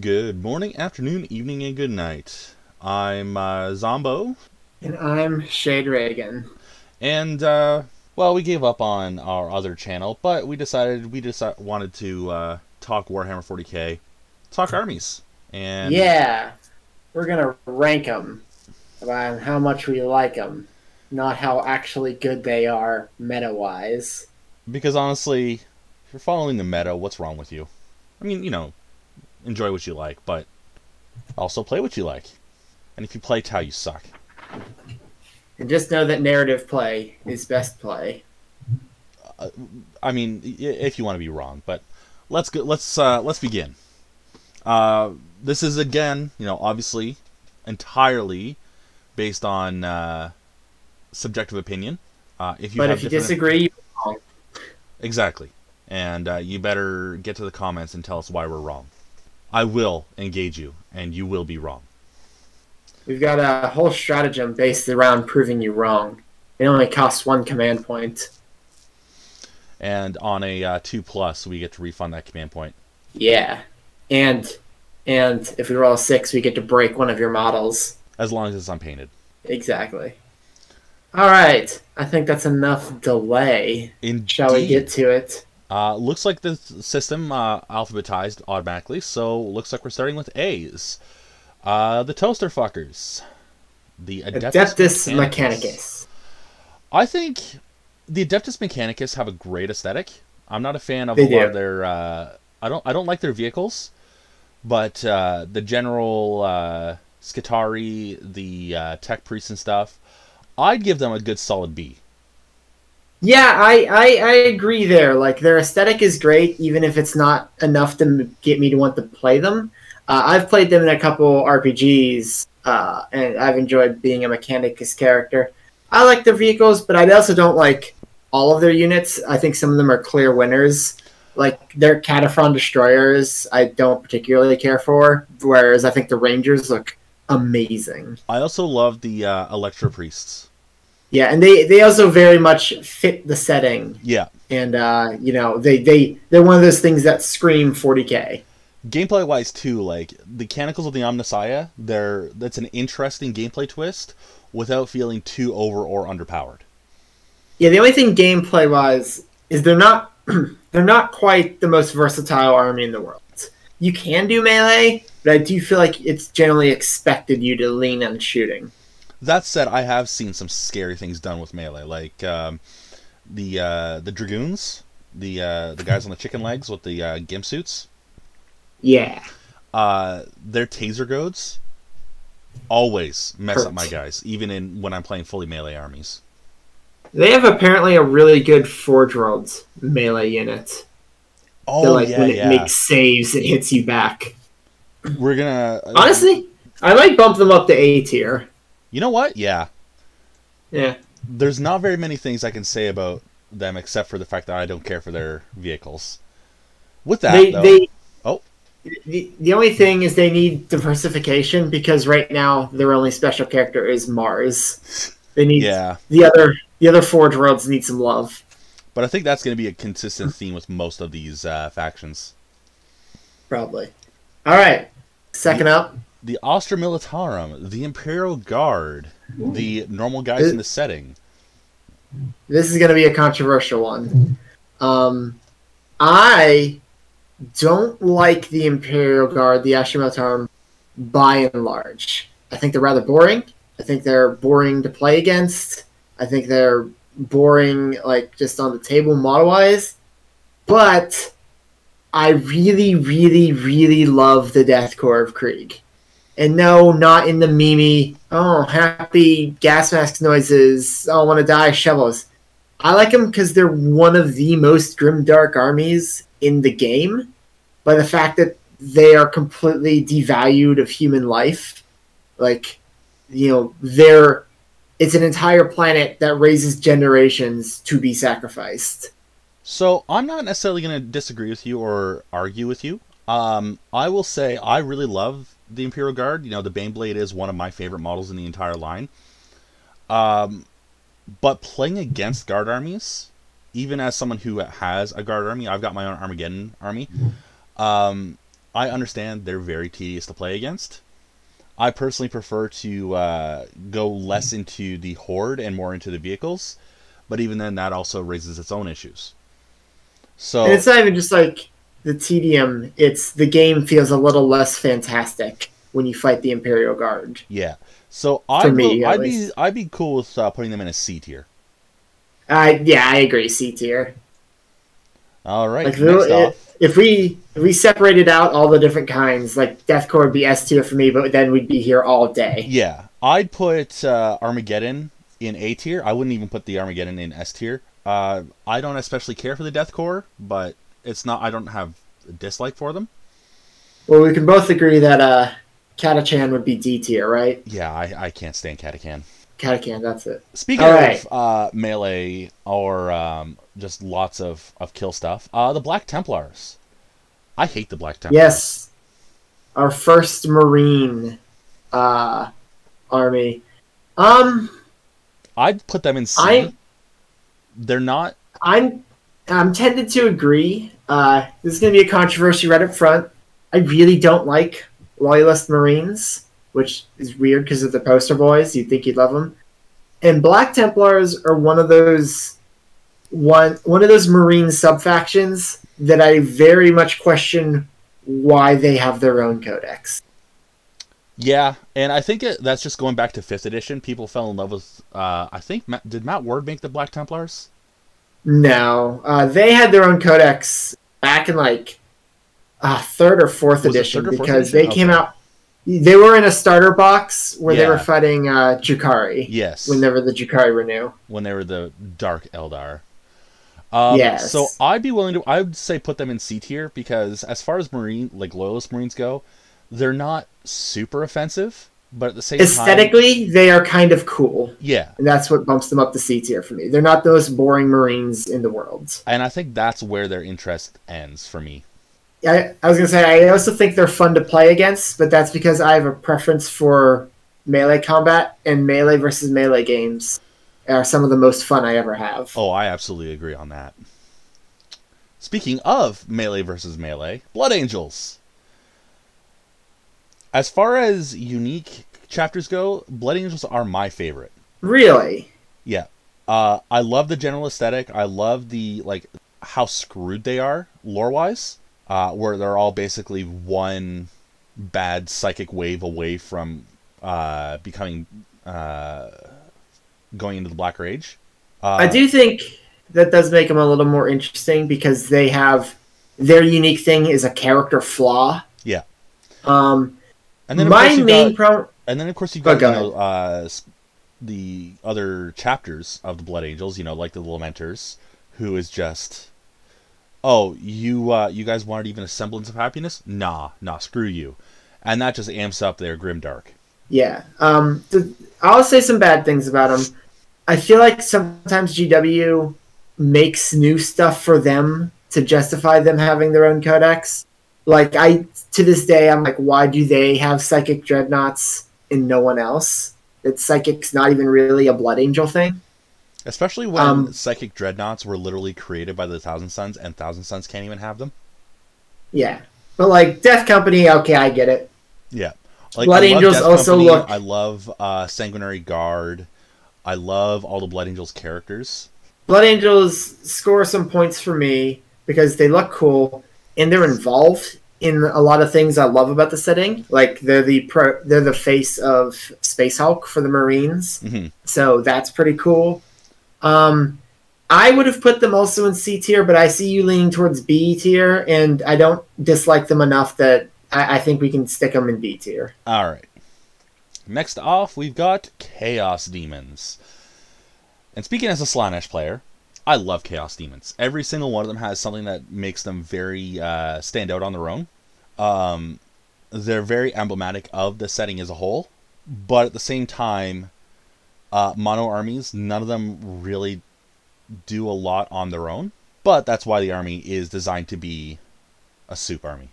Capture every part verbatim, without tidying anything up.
Good morning, afternoon, evening, and good night. I'm uh, Zombo. And I'm Shaderaygun. And, uh, well, we gave up on our other channel, but we decided we just wanted to uh, talk Warhammer forty K, talk armies. And yeah, we're going to rank them on how much we like them, not how actually good they are meta-wise. Because honestly, if you're following the meta, what's wrong with you? I mean, you know, enjoy what you like, but also play what you like. And if you play Tau, you suck. And just know that narrative play is best play. Uh, I mean, if you want to be wrong, but let's go, let's uh, let's begin. Uh, this is again, you know, obviously entirely based on uh, subjective opinion. Uh, if you but have if you different... disagree, you're wrong. Exactly, and uh, you better get to the comments and tell us why we're wrong. I will engage you, and you will be wrong. We've got a whole stratagem based around proving you wrong. It only costs one command point. And on a uh, two plus, we get to refund that command point. Yeah. And and if we roll a six, we get to break one of your models. As long as it's unpainted. Exactly. All right. I think that's enough delay. Indeed. Shall we get to it? Uh, looks like the system uh, alphabetized automatically, so looks like we're starting with A's. Uh, the toaster fuckers. The Adeptus, Adeptus Mechanicus. Mechanicus. I think the Adeptus Mechanicus have a great aesthetic. I'm not a fan of they a do. lot of their. Uh, I don't. I don't like their vehicles, but uh, the General uh, Skitari, the uh, Tech Priest and stuff, I'd give them a good solid B. Yeah, I, I, I agree there. Like, their aesthetic is great, even if it's not enough to get me to want to play them. Uh, I've played them in a couple R P Gs, uh, and I've enjoyed being a Mechanicus character. I like their vehicles, but I also don't like all of their units. I think some of them are clear winners. Like, their Katachan Destroyers I don't particularly care for, whereas I think the Rangers look amazing. I also love the uh, Electro Priests. Yeah, and they, they also very much fit the setting. Yeah. And, uh, you know, they, they, they're one of those things that scream forty K. Gameplay-wise, too, like, the Canticles of the Omnissiah, they're, that's an interesting gameplay twist without feeling too over or underpowered. Yeah, the only thing gameplay-wise is they're not, they're not quite the most versatile army in the world. You can do melee, but I do feel like it's generally expected you to lean on shooting. That said, I have seen some scary things done with melee, like um, the uh, the dragoons, the uh, the guys on the chicken legs with the uh, gimp suits. Yeah. Uh, their taser goads always mess Hurt. up my guys, even in when I'm playing fully melee armies. They have apparently a really good Forge Worlds melee unit. Oh so, like, yeah, when it yeah. makes saves, it hits you back. We're gonna honestly, I might bump them up to A tier. You know what? Yeah. Yeah. There's not very many things I can say about them except for the fact that I don't care for their vehicles. With that, they, though... They, oh. The, the only thing is they need diversification because right now their only special character is Mars. They need... Yeah. The other, the other Forge Worlds need some love. But I think that's going to be a consistent theme with most of these uh, factions. Probably. All right. Second yeah. up... The Astra Militarum, the Imperial Guard, the normal guys this, in the setting. This is going to be a controversial one. Um, I don't like the Imperial Guard, the Astra Militarum, by and large. I think they're rather boring. I think they're boring to play against. I think they're boring, like, just on the table model-wise. But I really, really, really love the Death Corps of Krieg. And no, not in the meme-y, oh, happy gas mask noises, oh, I want to die, shovels. I like them because they're one of the most grimdark armies in the game by the fact that they are completely devalued of human life. Like, you know, they're, it's an entire planet that raises generations to be sacrificed. So I'm not necessarily going to disagree with you or argue with you. Um, I will say I really love the Imperial Guard. You know, the Baneblade is one of my favorite models in the entire line. Um, but playing against Guard armies, even as someone who has a Guard army, I've got my own Armageddon army, um, I understand they're very tedious to play against. I personally prefer to uh, go less into the horde and more into the vehicles, but even then, that also raises its own issues. So and it's not even just like the tedium; it's the game feels a little less fantastic when you fight the Imperial Guard. Yeah, so I'd be I'd be I'd be cool with uh, putting them in a C tier. Uh, yeah, I agree, C tier. All right. Like, next it, off. If we if we separated out all the different kinds, like Death Corps would be S tier for me, but then we'd be here all day. Yeah, I'd put uh, Armageddon in A tier. I wouldn't even put the Armageddon in S tier. Uh, I don't especially care for the Death Corps, but it's not. I don't have a dislike for them. Well, we can both agree that uh, Katachan would be D tier, right? Yeah, I, I can't stand Katachan. Katachan, that's it. Speaking all of right. uh, melee or um, just lots of, of kill stuff, uh, the Black Templars. I hate the Black Templars. Yes. Our first Marine uh, army. Um, I'd put them in C. I, They're not... I'm, I'm tended to agree. Uh, this is going to be a controversy right up front. I really don't like Loyalist Marines, which is weird because of the poster boys. You'd think you'd love them. And Black Templars are one of those one one of those Marine subfactions that I very much question why they have their own codex. Yeah, and I think it, that's just going back to fifth edition. People fell in love with, uh, I think, did Matt Ward make the Black Templars? No. Uh, they had their own codex back in, like, uh, third or fourth Was edition third or fourth because edition? they came okay. out... They were in a starter box where yeah. they were fighting uh, Jukari. Yes. Whenever the Jukari were new. When they were the Dark Eldar. Um, yes. So I'd be willing to... I would say put them in C tier because as far as Marine, like Loyalist Marines go, they're not super offensive, but at the same Aesthetically, time... Aesthetically, they are kind of cool. Yeah. And that's what bumps them up to C tier for me. They're not the most boring Marines in the world. And I think that's where their interest ends for me. I, I was going to say, I also think they're fun to play against, but that's because I have a preference for melee combat, and melee versus melee games are some of the most fun I ever have. Oh, I absolutely agree on that. Speaking of melee versus melee, Blood Angels. As far as unique chapters go, Blood Angels are my favorite. Really? Yeah. Uh, I love the general aesthetic. I love the, like, how screwed they are lore-wise. Uh, where they're all basically one bad psychic wave away from uh, becoming uh, going into the Black Rage. Uh, I do think that does make them a little more interesting because they have their unique thing is a character flaw. Yeah. Um, and then my main problem. And then of course you've got, you know, uh, the other chapters of the Blood Angels. You know, like the Lamenters, who is just. Oh, you uh, you guys wanted even a semblance of happiness? Nah, nah, screw you. And that just amps up their grimdark. Yeah. Um, th I'll say some bad things about them. I feel like sometimes G W makes new stuff for them to justify them having their own codex. Like, I to this day, I'm like, why do they have psychic dreadnoughts and no one else? That psychic's not even really a Blood Angel thing. Especially when um, psychic dreadnoughts were literally created by the Thousand Sons, and Thousand Sons can't even have them. Yeah, but like Death Company, okay, I get it. Yeah, like, Blood Angels also look. I love uh, Sanguinary Guard. I love all the Blood Angels characters. Blood Angels score some points for me because they look cool and they're involved in a lot of things I love about the setting. Like they're the pro, they're the face of Space Hulk for the Marines, mm-hmm. so that's pretty cool. Um, I would have put them also in C tier, but I see you leaning towards B tier, and I don't dislike them enough that I, I think we can stick them in B tier. All right. Next off, we've got Chaos Demons. And speaking as a Slaanesh player, I love Chaos Demons. Every single one of them has something that makes them very uh, stand out on their own. Um, they're very emblematic of the setting as a whole, but at the same time... Uh, mono armies, none of them really do a lot on their own, but that's why the army is designed to be a soup army.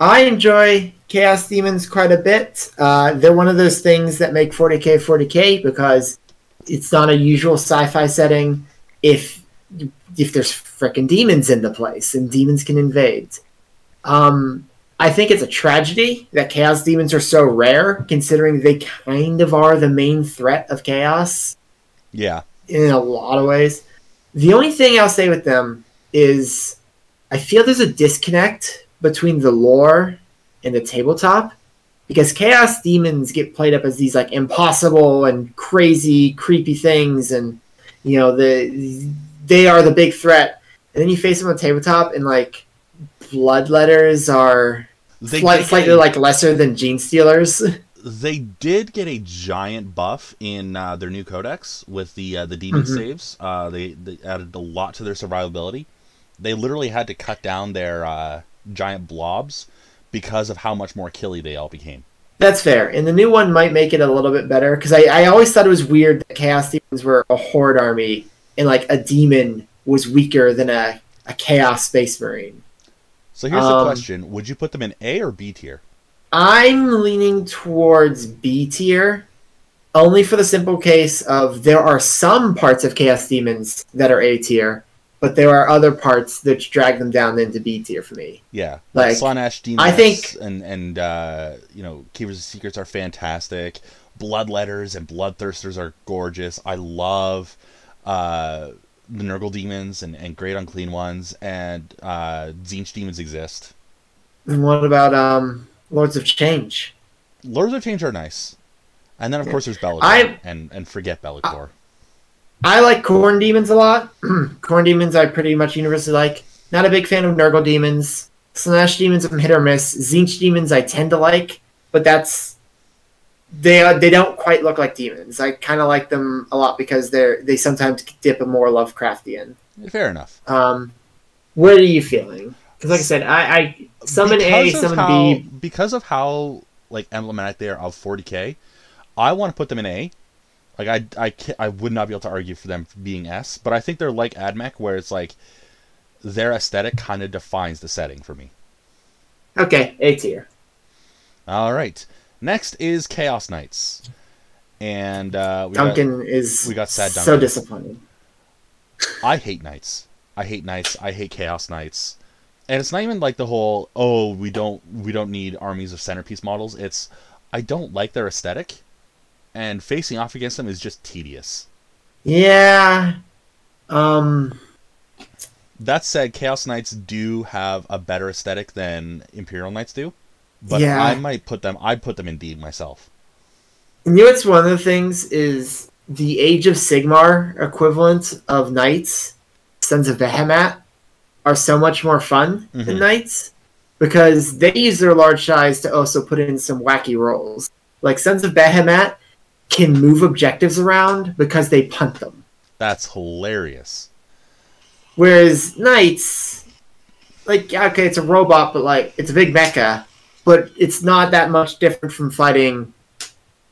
I enjoy Chaos Demons quite a bit. Uh, they're one of those things that make forty K forty K because it's not a usual sci-fi setting if if there's frickin' demons in the place and demons can invade. Um, I think it's a tragedy that Chaos Demons are so rare, considering they kind of are the main threat of Chaos. Yeah. In a lot of ways. The only thing I'll say with them is I feel there's a disconnect between the lore and the tabletop, because Chaos Demons get played up as these like impossible and crazy, creepy things, and you know the they are the big threat. And then you face them on the tabletop, and like Bloodletters are they slight, slightly a, like lesser than Genestealers. They did get a giant buff in uh, their new codex with the uh, the demon mm-hmm. saves. Uh, they they added a lot to their survivability. They literally had to cut down their uh, giant blobs because of how much more killy they all became. That's fair. And the new one might make it a little bit better, because I, I always thought it was weird that Chaos Demons were a horde army and like a demon was weaker than a, a Chaos Space Marine. So here's um, the question. Would you put them in A or B tier? I'm leaning towards B tier, only for the simple case of there are some parts of Chaos Demons that are A tier, but there are other parts that drag them down into B tier for me. Yeah, like Slaanesh, Demons, I think, and and uh, you know, Keepers of Secrets are fantastic. Bloodletters and Bloodthirsters are gorgeous. I love uh, the Nurgle Demons and and Great Unclean Ones, and uh, Tzeentch Demons exist. And what about um, Lords of Change? Lords of Change are nice, and then of yeah. course there's Belakor I... and and forget Belakor. I... I like Khorne Demons a lot. Khorne Demons I pretty much universally like. Not a big fan of Nurgle Demons. Slaanesh Demons I'm hit or miss. Tzeentch Demons I tend to like, but that's they uh, they don't quite look like demons. I kind of like them a lot because they're they sometimes dip a more Lovecraftian. Fair enough. Um, what are you feeling? Because like I said, I, I some in A, some in B. Because of how like emblematic they are of forty K, I want to put them in A. Like, I, I, I would not be able to argue for them being S, but I think they're like AdMech, where it's like their aesthetic kind of defines the setting for me. Okay, A tier. All right. Next is Chaos Knights. And uh, we Duncan got, is we got sad Duncan. So disappointing. I hate Knights. I hate Knights. I hate Chaos Knights. And it's not even like the whole, oh, we don't, we don't need armies of centerpiece models. It's, I don't like their aesthetic. And facing off against them is just tedious. Yeah. Um. That said, Chaos Knights do have a better aesthetic than Imperial Knights do. But yeah. I might put them, I'd put them in D myself. You know what's one of the things is the Age of Sigmar equivalent of Knights, Sons of Behemoth, are so much more fun mm-hmm. than Knights. Because they use their large size to also put in some wacky rolls. Like Sons of Behemoth can move objectives around because they punt them. That's hilarious. Whereas Knights, like, okay, it's a robot, but, like, it's a big mecha, but it's not that much different from fighting,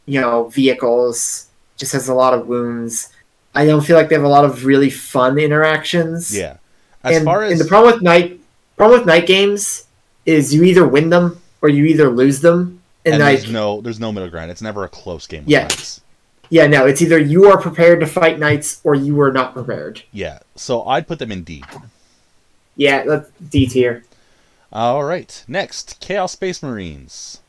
you know, vehicles. It just has a lot of wounds. I don't feel like they have a lot of really fun interactions. Yeah. As and, far as... and the problem with night, problem with night games is you either win them or you either lose them. And, and like, there's no, there's no middle ground. It's never a close game with yeah. Knights. Yeah, no, it's either you are prepared to fight Knights or you are not prepared. Yeah, so I'd put them in D. Yeah, that's D tier. All right, next, Chaos Space Marines.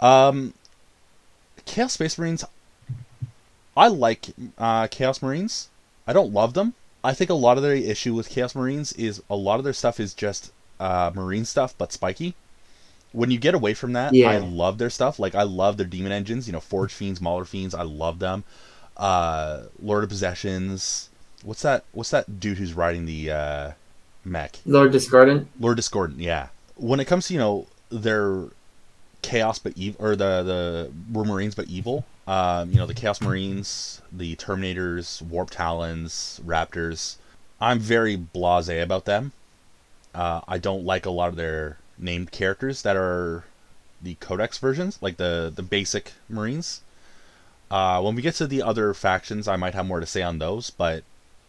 um, Chaos Space Marines. I like uh, Chaos Marines. I don't love them. I think a lot of their issue with Chaos Marines is a lot of their stuff is just uh, Marine stuff, but spiky. When you get away from that, yeah. I love their stuff. Like, I love their demon engines. You know, Forge Fiends, Mauler Fiends. I love them. Uh, Lord of Possessions. What's that? What's that dude who's riding the uh, mech? Lord Discordant. Lord Discordant. Yeah. When it comes to you know their chaos but evil, or the the we're Marines but evil. Um, you know the Chaos Marines, the Terminators, Warp Talons, Raptors. I'm very blasé about them. Uh, I don't like a lot of their named characters that are the Codex versions, like the the basic Marines. Uh, when we get to the other factions, I might have more to say on those, but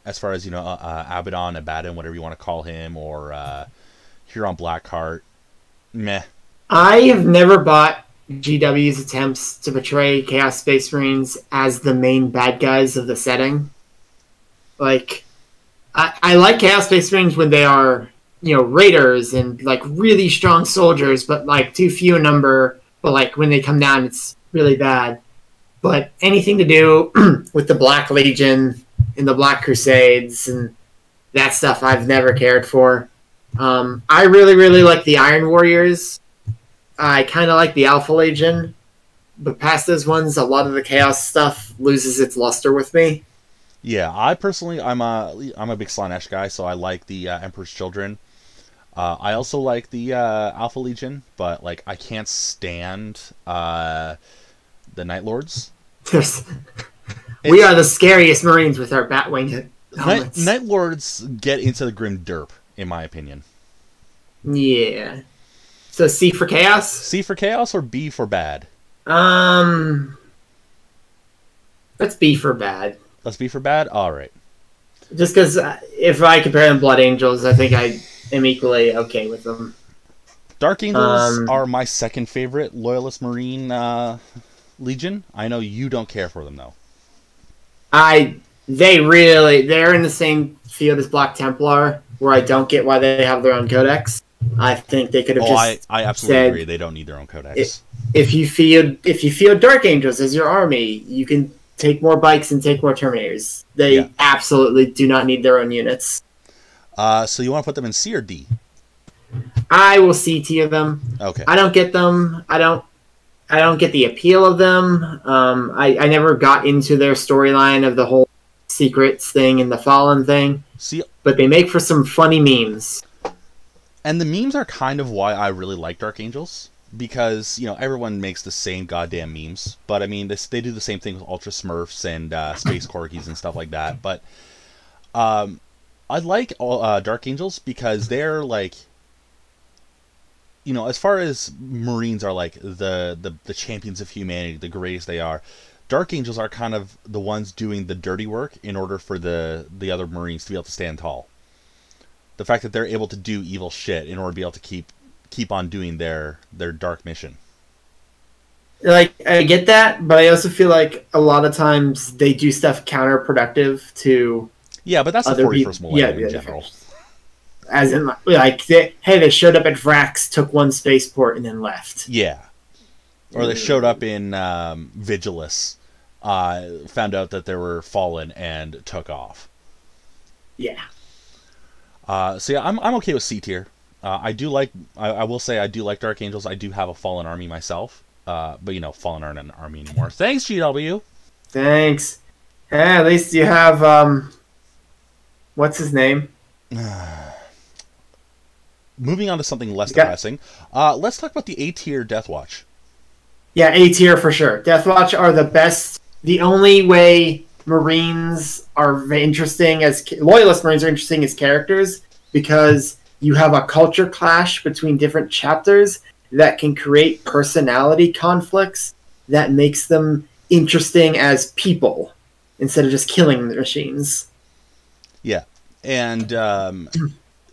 as far as, you know, uh, uh, Abaddon, Abaddon, whatever you want to call him, or uh, Huron Blackheart, meh. I have never bought G W's attempts to portray Chaos Space Marines as the main bad guys of the setting. Like, I, I like Chaos Space Marines when they are you know, raiders and like really strong soldiers, but like too few in number. But like when they come down, it's really bad. But anything to do with the Black Legion and the Black Crusades and that stuff, I've never cared for. Um, I really, really like the Iron Warriors. I kind of like the Alpha Legion. But past those ones, a lot of the Chaos stuff loses its luster with me. Yeah, I personally, I'm a, I'm a big Slaanesh guy, so I like the uh, Emperor's Children. Uh, I also like the uh, Alpha Legion, but like I can't stand... Uh, The Night Lords. We are the scariest Marines with our Batwing helmets. Night, Night Lords get into the Grim Derp, in my opinion. Yeah. So C for Chaos? C for Chaos or B for Bad? Um, let's B for Bad. Let's B for Bad? Alright. Just because if I compare them to Blood Angels, I think I am equally okay with them. Dark Angels um, are my second favorite Loyalist Marine... Uh, Legion. I know you don't care for them though. I they really they're in the same field as Black Templar, where I don't get why they have their own codex. I think they could have oh, just I, I absolutely said, agree they don't need their own codex. If, if you field if you field Dark Angels as your army, you can take more bikes and take more Terminators. They yeah. absolutely do not need their own units. Uh so you want to put them in C or D? I will C tier them. Okay. I don't get them. I don't I don't get the appeal of them. Um, I, I never got into their storyline of the whole secrets thing and the Fallen thing. See, but they make for some funny memes. And the memes are kind of why I really like Dark Angels. Because, you know, everyone makes the same goddamn memes. But, I mean, this, they do the same thing with Ultra Smurfs and uh, Space Corgis and stuff like that. But um, I like uh, Dark Angels because they're, like... You know, as far as Marines are like the, the, the champions of humanity, the greatest they are, Dark Angels are kind of the ones doing the dirty work in order for the, the other Marines to be able to stand tall. The fact that they're able to do evil shit in order to be able to keep keep on doing their, their dark mission. Like, I get that, but I also feel like a lot of times they do stuff counterproductive to Yeah, but that's the forty-first millennium yeah, in general. Different. As in, like, they, hey, they showed up at Vrax, took one spaceport, and then left. Yeah. Or they showed up in um, Vigilus, uh, found out that they were Fallen, and took off. Yeah. Uh, so, yeah, I'm, I'm okay with C tier. Uh, I do like, I, I will say I do like Dark Angels. I do have a Fallen army myself. Uh, but, you know, Fallen aren't an army anymore. Thanks, G W. Thanks. Yeah, at least you have, um, what's his name? Moving on to something less yeah. depressing, uh, let's talk about the A tier Death Watch. Yeah, A tier for sure. Death Watch are the best. The only way Marines are interesting as... Loyalist Marines are interesting as characters because you have a culture clash between different chapters that can create personality conflicts that makes them interesting as people instead of just killing the machines. Yeah, and... Um...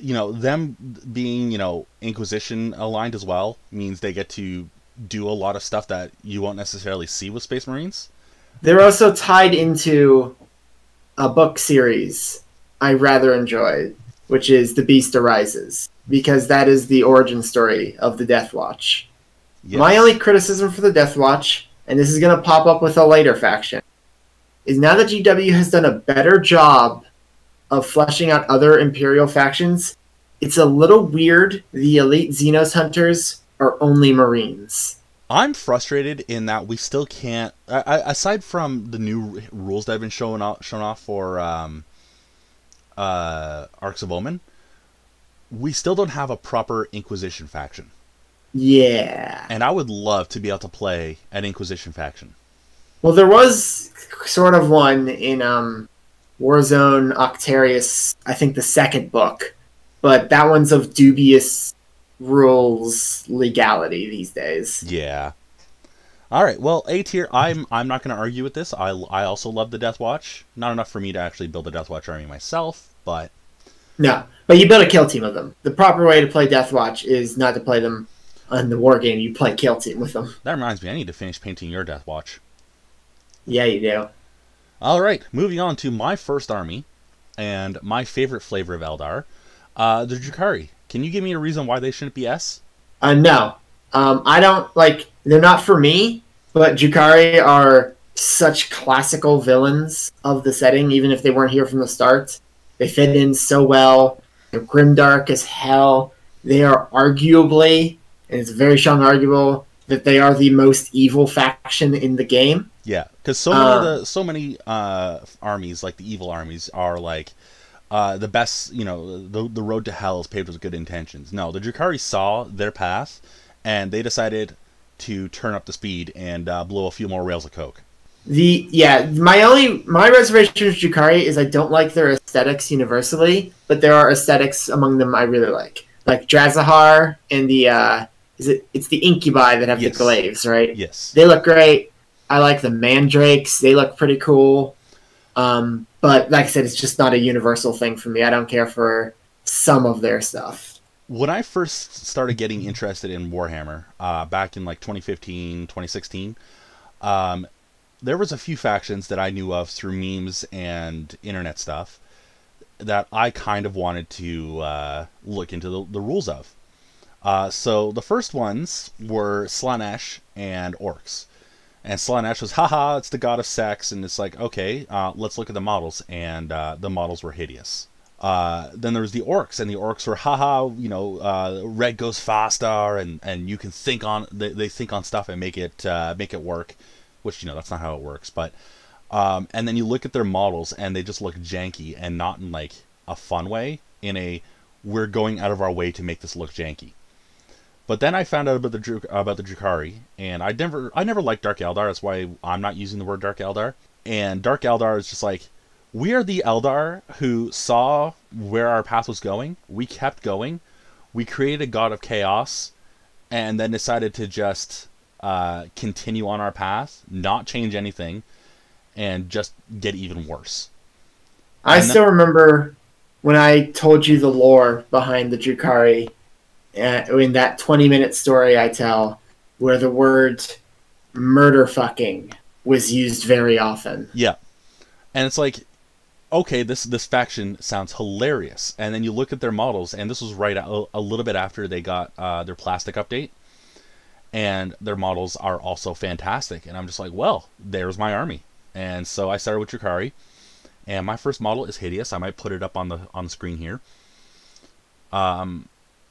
You know, them being, you know, Inquisition aligned as well means they get to do a lot of stuff that you won't necessarily see with Space Marines. They're also tied into a book series I rather enjoy, which is The Beast Arises, because that is the origin story of the Death Watch. Yes. My only criticism for the Death Watch, and this is going to pop up with a later faction, is now that G W has done a better job of fleshing out other Imperial factions, it's a little weird the elite Xenos Hunters are only Marines. I'm frustrated in that we still can't... I, aside from the new rules that have been shown off, shown off for um, uh, Arcs of Omen, we still don't have a proper Inquisition faction. Yeah. And I would love to be able to play an Inquisition faction. Well, there was sort of one in... Um... Warzone Octarius, I think the second book, but that one's of dubious rules legality these days. Yeah. All right. Well, A tier. I'm I'm not going to argue with this. I I also love the Death Watch. Not enough for me to actually build a Death Watch army myself, but no. But you build a kill team of them. The proper way to play Death Watch is not to play them on the war game. You play kill team with them. That reminds me. I need to finish painting your Death Watch. Yeah, you do. All right, moving on to my first army and my favorite flavor of Eldar, uh, the Jukari. Can you give me a reason why they shouldn't be S? Uh, no. Um, I don't, like, they're not for me, but Jukari are such classical villains of the setting, even if they weren't here from the start. They fit in so well. They're grimdark as hell. They are arguably, and it's very strong arguable, that they are the most evil faction in the game. Yeah, because so many, um, the, so many uh, armies, like the evil armies, are like, uh, the best, you know, the, the road to hell is paved with good intentions. No, the Jukari saw their path, and they decided to turn up the speed and uh, blow a few more rails of coke. The yeah, my only my reservation with Jukari is I don't like their aesthetics universally, but there are aesthetics among them I really like, like Drazahar and the uh, is it it's the Incubi that have yes. the glaives, right? Yes, they look great. I like the Mandrakes; they look pretty cool. Um, but like I said, it's just not a universal thing for me. I don't care for some of their stuff. When I first started getting interested in Warhammer, uh, back in like twenty fifteen, twenty sixteen, um, there was a few factions that I knew of through memes and internet stuff that I kind of wanted to uh, look into the, the rules of. Uh, so the first ones were Slaanesh and Orcs. And Slaanesh was, haha, it's the god of sex. And it's like, okay, uh, let's look at the models. And uh, the models were hideous. Uh, then there was the Orcs, and the Orcs were, haha, you know, uh, red goes faster, and, and you can think on, they, they think on stuff and make it, uh, make it work, which, you know, that's not how it works, but, um, and then you look at their models, and they just look janky, and not in, like, a fun way, in a, we're going out of our way to make this look janky. But then I found out about the, about the Jukari, and I never, I never liked Dark Eldar, that's why I'm not using the word Dark Eldar, and Dark Eldar is just like, we are the Eldar who saw where our path was going. We kept going. We created a god of chaos and then decided to just uh, continue on our path, not change anything, and just get even worse. I and still remember when I told you the lore behind the Jukari uh, in that twenty-minute story I tell where the word murder-fucking was used very often. Yeah. And it's like, okay, this this faction sounds hilarious. And then you look at their models, and this was right a, a little bit after they got uh, their plastic update, and their models are also fantastic. And I'm just like, well, there's my army. And so I started with Jukari, and my first model is hideous. I might put it up on the on the screen here. Um,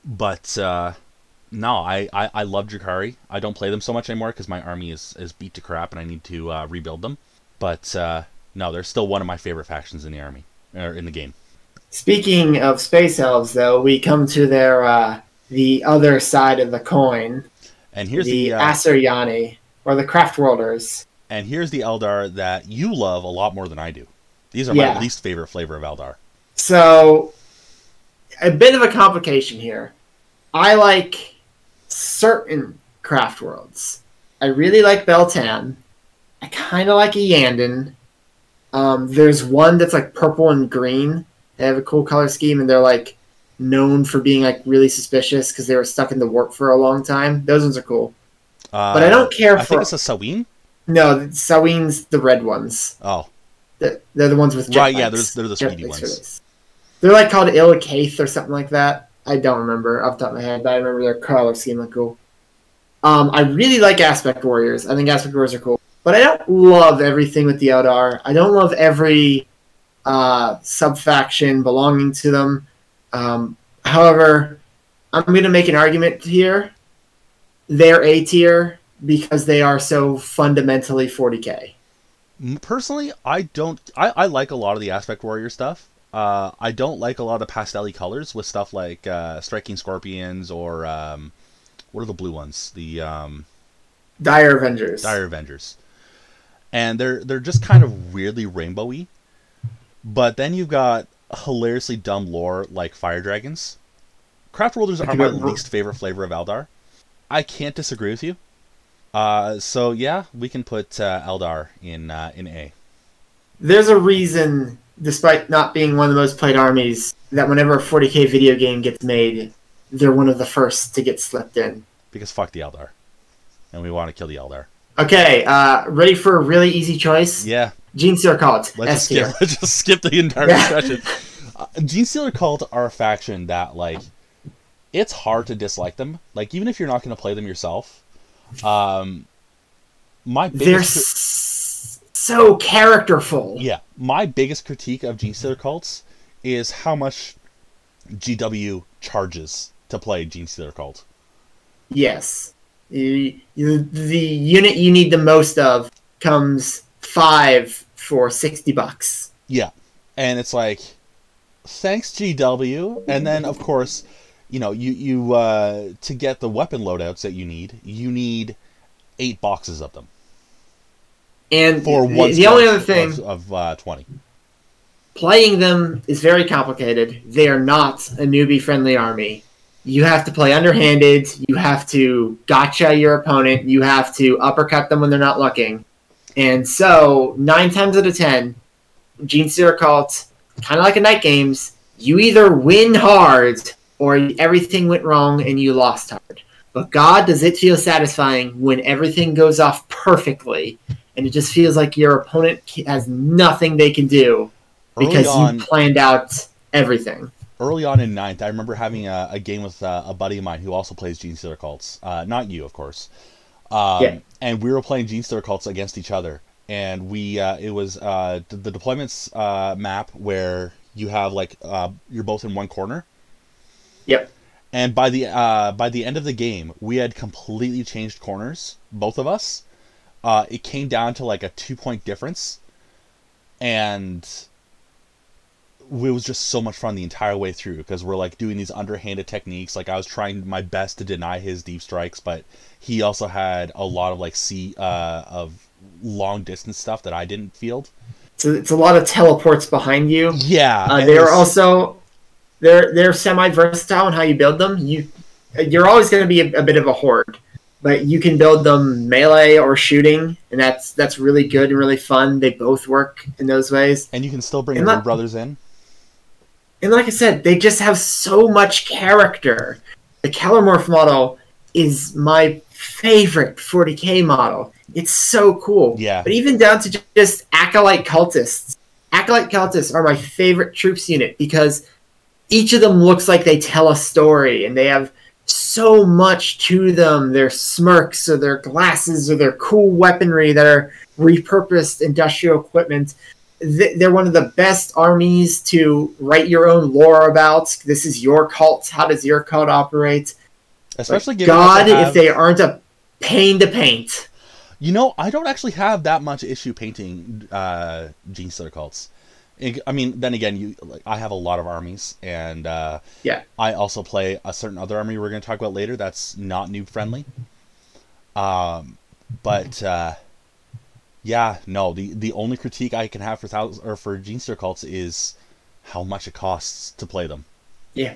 but uh, no, I, I I love Jukari. I don't play them so much anymore because my army is is beat to crap, and I need to uh, rebuild them. But uh, no, they're still one of my favorite factions in the army, or in the game. Speaking of space elves, though, we come to their uh, the other side of the coin. And here's the, the uh, Assyriani, or the Craftworlders. And here's the Eldar that you love a lot more than I do. These are yeah. my least favorite flavor of Eldar. So, a bit of a complication here. I like certain Craftworlds. I really like Beltan. I kind of like Eyandan. Um, there's one that's like purple and green. They have a cool color scheme, and they're like known for being like really suspicious because they were stuck in the warp for a long time. Those ones are cool, uh, but I don't care. I for... think it's a Saween. No, Saween's the red ones. Oh, they're, they're the ones with right. Yeah, they're, they're the speedy ones. They're like called Ilikaith or something like that. I don't remember off the top of my head, but I remember their color scheme looked cool. Um, I really like Aspect Warriors. I think Aspect Warriors are cool. But I don't love everything with the Eldar. I don't love every uh, sub-faction belonging to them. Um, however, I'm going to make an argument here. They're A tier because they are so fundamentally forty K. Personally, I don't. I, I like a lot of the Aspect Warrior stuff. Uh, I don't like a lot of the pastel-y colors with stuff like uh, Striking Scorpions or um, what are the blue ones? The um, Dire Avengers. Dire Avengers. And they're they're just kind of weirdly rainbowy, but then you've got hilariously dumb lore like fire dragons. Craftworlders are my least favorite flavor of Eldar. I can't disagree with you. Uh, so yeah, we can put uh, Eldar in uh, in A. There's a reason, despite not being one of the most played armies, that whenever a forty K video game gets made, they're one of the first to get slipped in. Because fuck the Eldar, and we want to kill the Eldar. Okay, uh, ready for a really easy choice? Yeah. Genestealer Cult. Let's just, skip, let's just skip the entire yeah. discussion. Uh, Genestealer Cult are a faction that, like, it's hard to dislike them. Like, even if you're not going to play them yourself, um, my biggest they're s so characterful. Yeah, my biggest critique of Genestealer Cults is how much G W charges to play Genestealer Cult. Yes, you, you, the unit you need the most of comes five for sixty bucks. Yeah, and it's like, thanks G W, and then of course, you know, you you uh, to get the weapon loadouts that you need, you need eight boxes of them. And for one the only other thing of, of uh, twenty. Playing them is very complicated. They are not a newbie-friendly army. You have to play underhanded. You have to gotcha your opponent. You have to uppercut them when they're not looking. And so, nine times out of ten, Genestealer Cult, kind of like a night games, you either win hard or everything went wrong and you lost hard. But God, does it feel satisfying when everything goes off perfectly and it just feels like your opponent has nothing they can do. Because on, you planned out everything. Early on in ninth, I remember having a, a game with uh, a buddy of mine who also plays Genestealer Cults. Uh, not you, of course. Um, yeah. And we were playing Genestealer Cults against each other. And we uh, it was uh, the deployments uh, map where you have, like, uh, you're both in one corner. Yep. And by the, uh, by the end of the game, we had completely changed corners, both of us. Uh, it came down to, like, a two-point difference. And it was just so much fun the entire way through because we're like doing these underhanded techniques. Like I was trying my best to deny his deep strikes, but he also had a lot of like sea uh, of long distance stuff that I didn't field. So it's a lot of teleports behind you. Yeah, uh, they're was... also they're they're semi versatile in how you build them. You you're always going to be a, a bit of a horde, but you can build them melee or shooting, and that's that's really good and really fun. They both work in those ways, and you can still bring and your that... brothers in. And like I said, they just have so much character. The Kellermorph model is my favorite forty K model. It's so cool. Yeah. But even down to just Acolyte Cultists. Acolyte Cultists are my favorite troops unit because each of them looks like they tell a story and they have so much to them. Their smirks or their glasses or their cool weaponry that are repurposed industrial equipment. They're one of the best armies to write your own lore about. This is your cult. How does your cult operate? Especially like, God, have... if they aren't a pain to paint. You know, I don't actually have that much issue painting uh, Genestealer Cults. I mean, then again, you like, I have a lot of armies, and uh, yeah, I also play a certain other army we're going to talk about later that's not noob friendly. Um, but. Uh, Yeah, no. The the only critique I can have for thousands or for Genestealer Cults is how much it costs to play them. Yeah.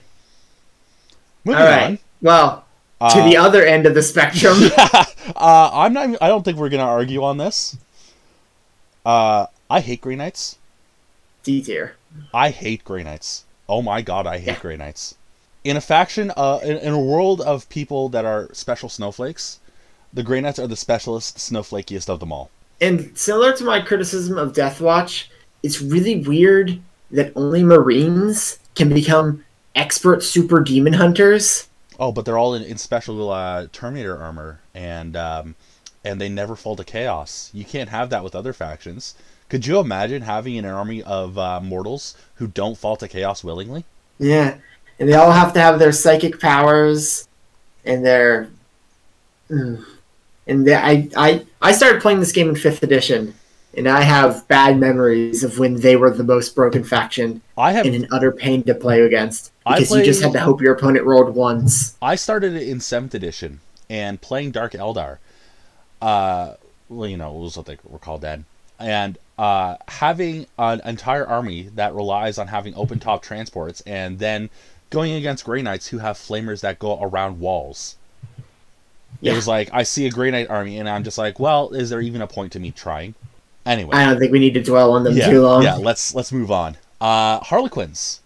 Moving All right. On, well, uh, to the other end of the spectrum. Yeah, uh, I'm not. I don't think we're gonna argue on this. Uh, I hate Grey Knights. D tier. I hate Grey Knights. Oh my god, I hate yeah. Grey Knights. In a faction, uh, in, in a world of people that are special snowflakes, the Grey Knights are the specialist snowflakiest of them all. And similar to my criticism of Death Watch, it's really weird that only Marines can become expert super demon hunters. Oh, but they're all in, in special uh, Terminator armor, and um, and they never fall to chaos. You can't have that with other factions. Could you imagine having an army of uh, mortals who don't fall to chaos willingly? Yeah, and they all have to have their psychic powers, and their... Mm. And the, I, I, I started playing this game in fifth edition, and I have bad memories of when they were the most broken faction I have, and an utter pain to play against. Because played, you just had to hope your opponent rolled ones. I started it in seventh edition, and playing Dark Eldar, uh, well, you know, it was what they were called then, and uh, having an entire army that relies on having open-top transports, and then going against Grey Knights who have flamers that go around walls. It yeah. was like, I see a Grey Knight army, and I'm just like, well, is there even a point to me trying? Anyway. I don't think we need to dwell on them yeah, too long. Yeah, let's let's move on. Uh, Harlequins.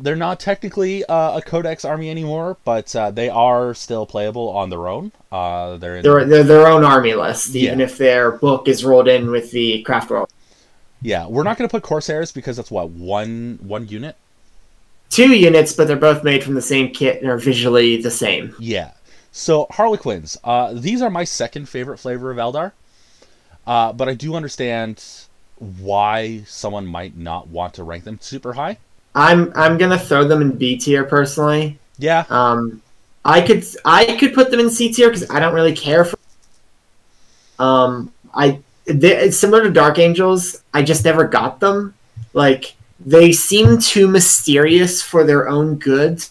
They're not technically uh, a Codex army anymore, but uh, they are still playable on their own. Uh, they're, in they're, they're their own army list, yeah. even if their book is rolled in with the craft roll. Yeah, we're not going to put Corsairs because that's, what, one, one unit? two units, but they're both made from the same kit and are visually the same. Yeah. So, Harlequins. Uh, these are my second favorite flavor of Eldar. Uh, but I do understand why someone might not want to rank them super high. I'm I'm gonna throw them in B tier personally. Yeah. Um, I could I could put them in C tier because I don't really care for. Um, I it's similar to Dark Angels. I just never got them. Like they seem too mysterious for their own good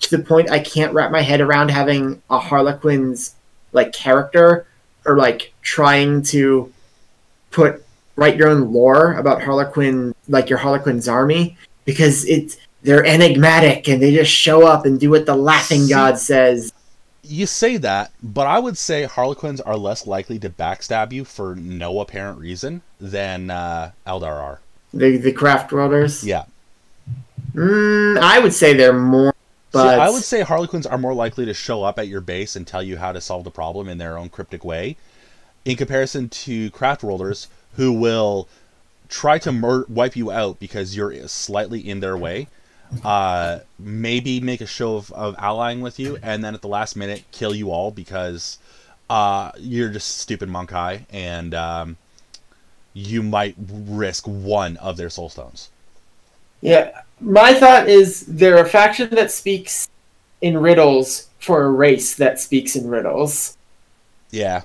to the point I can't wrap my head around having a Harlequin's like character or like trying to put write your own lore about Harlequin like your Harlequin's army. Because it's, they're enigmatic, and they just show up and do what the laughing god says. You say that, but I would say Harlequins are less likely to backstab you for no apparent reason than uh, Eldar are. The, the craft worlders? Yeah. Mm, I would say they're more, but... See, I would say Harlequins are more likely to show up at your base and tell you how to solve the problem in their own cryptic way, in comparison to craft worlders, who will... try to mur wipe you out because you're slightly in their way, uh, maybe make a show of, of allying with you, and then at the last minute kill you all because uh, you're just stupid Monkai, and um, you might risk one of their soul stones. Yeah, my thought is they're a faction that speaks in riddles for a race that speaks in riddles. Yeah.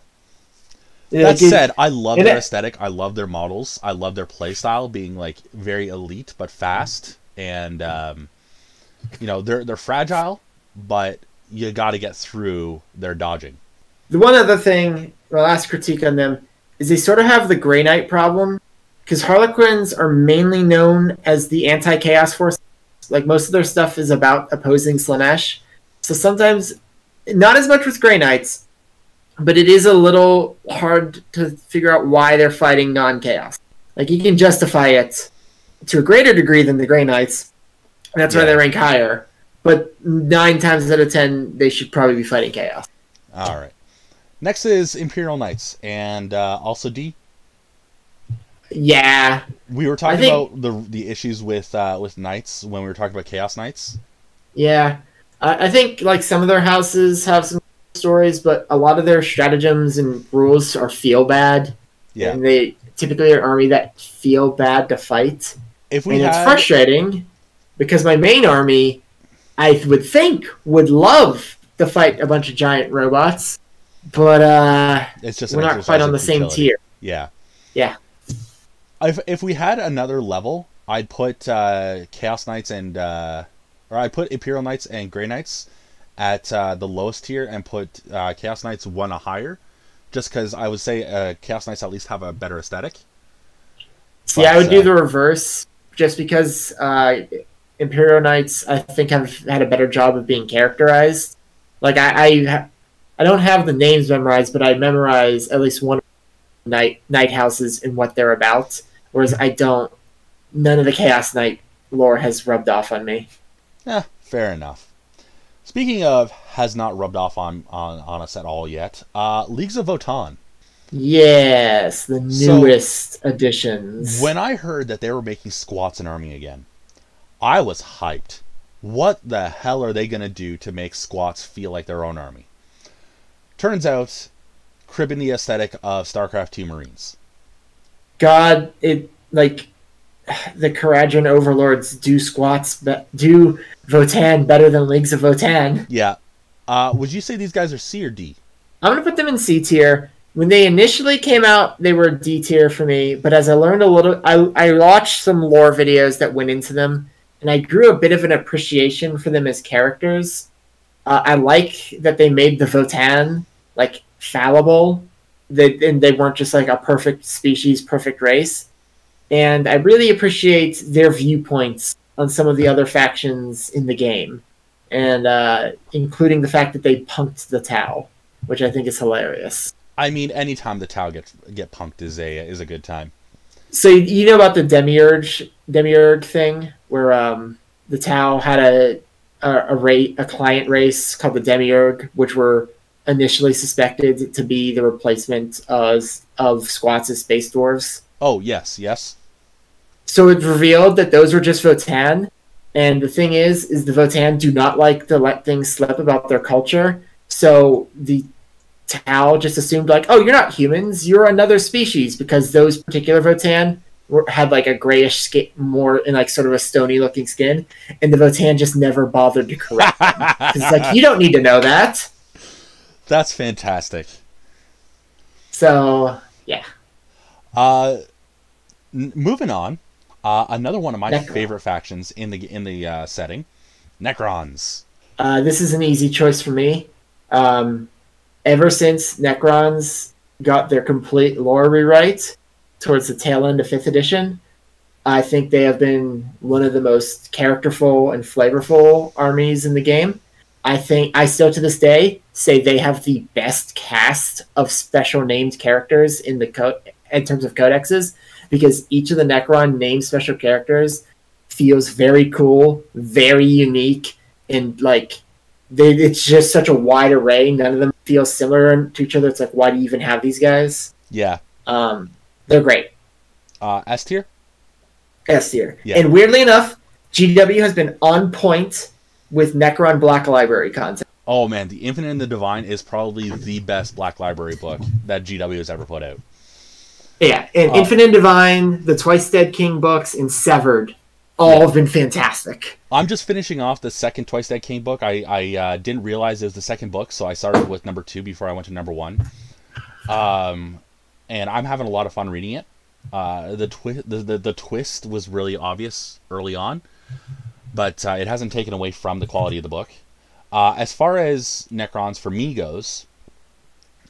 That said, I love their aesthetic. I love their models. I love their playstyle being like very elite but fast, and um, you know they're they're fragile, but you got to get through their dodging. The one other thing, my last critique on them, is they sort of have the Grey Knight problem, because Harlequins are mainly known as the anti-chaos force. Like most of their stuff is about opposing Slaanesh, so sometimes not as much with Grey Knights. But it is a little hard to figure out why they're fighting non-chaos. Like, you can justify it to a greater degree than the Grey Knights. And that's yeah. why they rank higher. But nine times out of ten, they should probably be fighting chaos. All right. Next is Imperial Knights, and uh, also D. Yeah. We were talking think... about the the issues with uh, with Knights when we were talking about Chaos Knights. Yeah. I, I think, like, some of their houses have some stories, but a lot of their stratagems and rules are feel bad. Yeah. And they typically are an army that feel bad to fight. If we and had... it's frustrating because my main army, I would think, would love to fight a bunch of giant robots, but uh, it's just we're not quite on the same tier. Yeah. Yeah. If, if we had another level, I'd put uh, Chaos Knights and... Uh, or I'd put Imperial Knights and Grey Knights at uh, the lowest tier and put uh, Chaos Knights one a higher, just because I would say uh, Chaos Knights at least have a better aesthetic. But, yeah, I would uh, do the reverse, just because uh, Imperial Knights I think have had a better job of being characterized. Like I, I, I don't have the names memorized, but I memorize at least one of the Knight Knight houses and what they're about. Whereas I don't. None of the Chaos Knight lore has rubbed off on me. Yeah, fair enough. Speaking of, has not rubbed off on, on, on us at all yet, uh, Leagues of Votann. Yes, the newest so, additions. When I heard that they were making squats an army again, I was hyped. What the hell are they going to do to make squats feel like their own army? Turns out, cribbing the aesthetic of StarCraft two Marines. God, it, like... the Karajan overlords do squats, do Votann better than Leagues of Votann. Yeah. Uh, would you say these guys are C or D? I'm going to put them in C tier. When they initially came out, they were D tier for me, but as I learned a little, I, I watched some lore videos that went into them, and I grew a bit of an appreciation for them as characters. Uh, I like that they made the Votann, like, fallible, they, and they weren't just, like, a perfect species, perfect race. And I really appreciate their viewpoints on some of the other factions in the game, and uh, including the fact that they punked the Tau, which I think is hilarious. I mean, any time the Tau gets get punked is a is a good time. So you know about the Demiurge Demiurge thing, where um, the Tau had a a, a, ra a client race called the Demiurge, which were initially suspected to be the replacement of of Squats as space dwarves. Oh, yes, yes. So it revealed that those were just Votann, And the thing is, is the Votann do not like to let things slip about their culture. So the Tau just assumed, like, oh, you're not humans, you're another species, because those particular Votann were, had like a grayish skin, more in like sort of a stony looking skin, and the Votann just never bothered to correct them. It's like, you don't need to know that. That's fantastic. So yeah. Uh, moving on. Uh, another one of my Necron. favorite factions in the in the uh, setting, Necrons. Uh, this is an easy choice for me. Um, ever since Necrons got their complete lore rewrite towards the tail end of fifth edition, I think they have been one of the most characterful and flavorful armies in the game. I think I still to this day say they have the best cast of special named characters in the co- in terms of codexes, because each of the Necron named special characters feels very cool, very unique, and like they, it's just such a wide array. None of them feel similar to each other. It's like, why do you even have these guys? Yeah. Um, they're great. Uh, S tier? S tier. Yeah. And weirdly enough, G W has been on point with Necron Black Library content. Oh man, The Infinite and the Divine is probably the best Black Library book that G W has ever put out. Yeah, and uh, Infinite and Divine, the Twice Dead King books, and Severed, all yeah. have been fantastic. I'm just finishing off the second Twice Dead King book. I, I uh, didn't realize it was the second book, so I started with number two before I went to number one. Um, and I'm having a lot of fun reading it. Uh, the, twi- the, the, the twist was really obvious early on, but uh, it hasn't taken away from the quality of the book. Uh, as far as Necrons for me goes,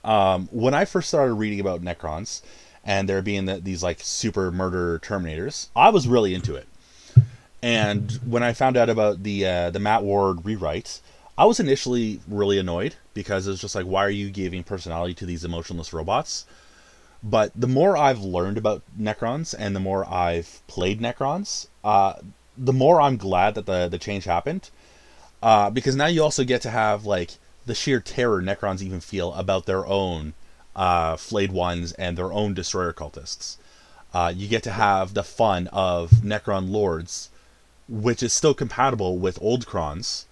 um, when I first started reading about Necrons, and there being the, these like super murder Terminators, I was really into it. And when I found out about the uh, the Matt Ward rewrite, I was initially really annoyed, because it was just like, why are you giving personality to these emotionless robots? But the more I've learned about Necrons and the more I've played Necrons, uh, the more I'm glad that the, the change happened. Uh, because now you also get to have like the sheer terror Necrons even feel about their own Uh, flayed ones and their own destroyer cultists. Uh, you get to have the fun of Necron lords, which is still compatible with old Krons,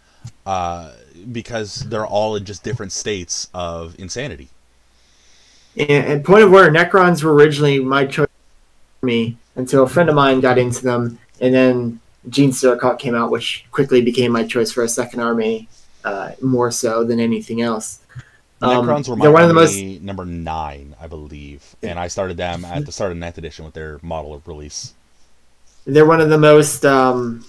uh, because they're all in just different states of insanity. Yeah, and point of order, Necrons were originally my choice for me until a friend of mine got into them, and then Genestealer Cult came out, which quickly became my choice for a second army, uh, more so than anything else. Necrons um, were my one of the most... number nine, I believe, and I started them at the start of ninth edition with their model of release. They're one of the most um,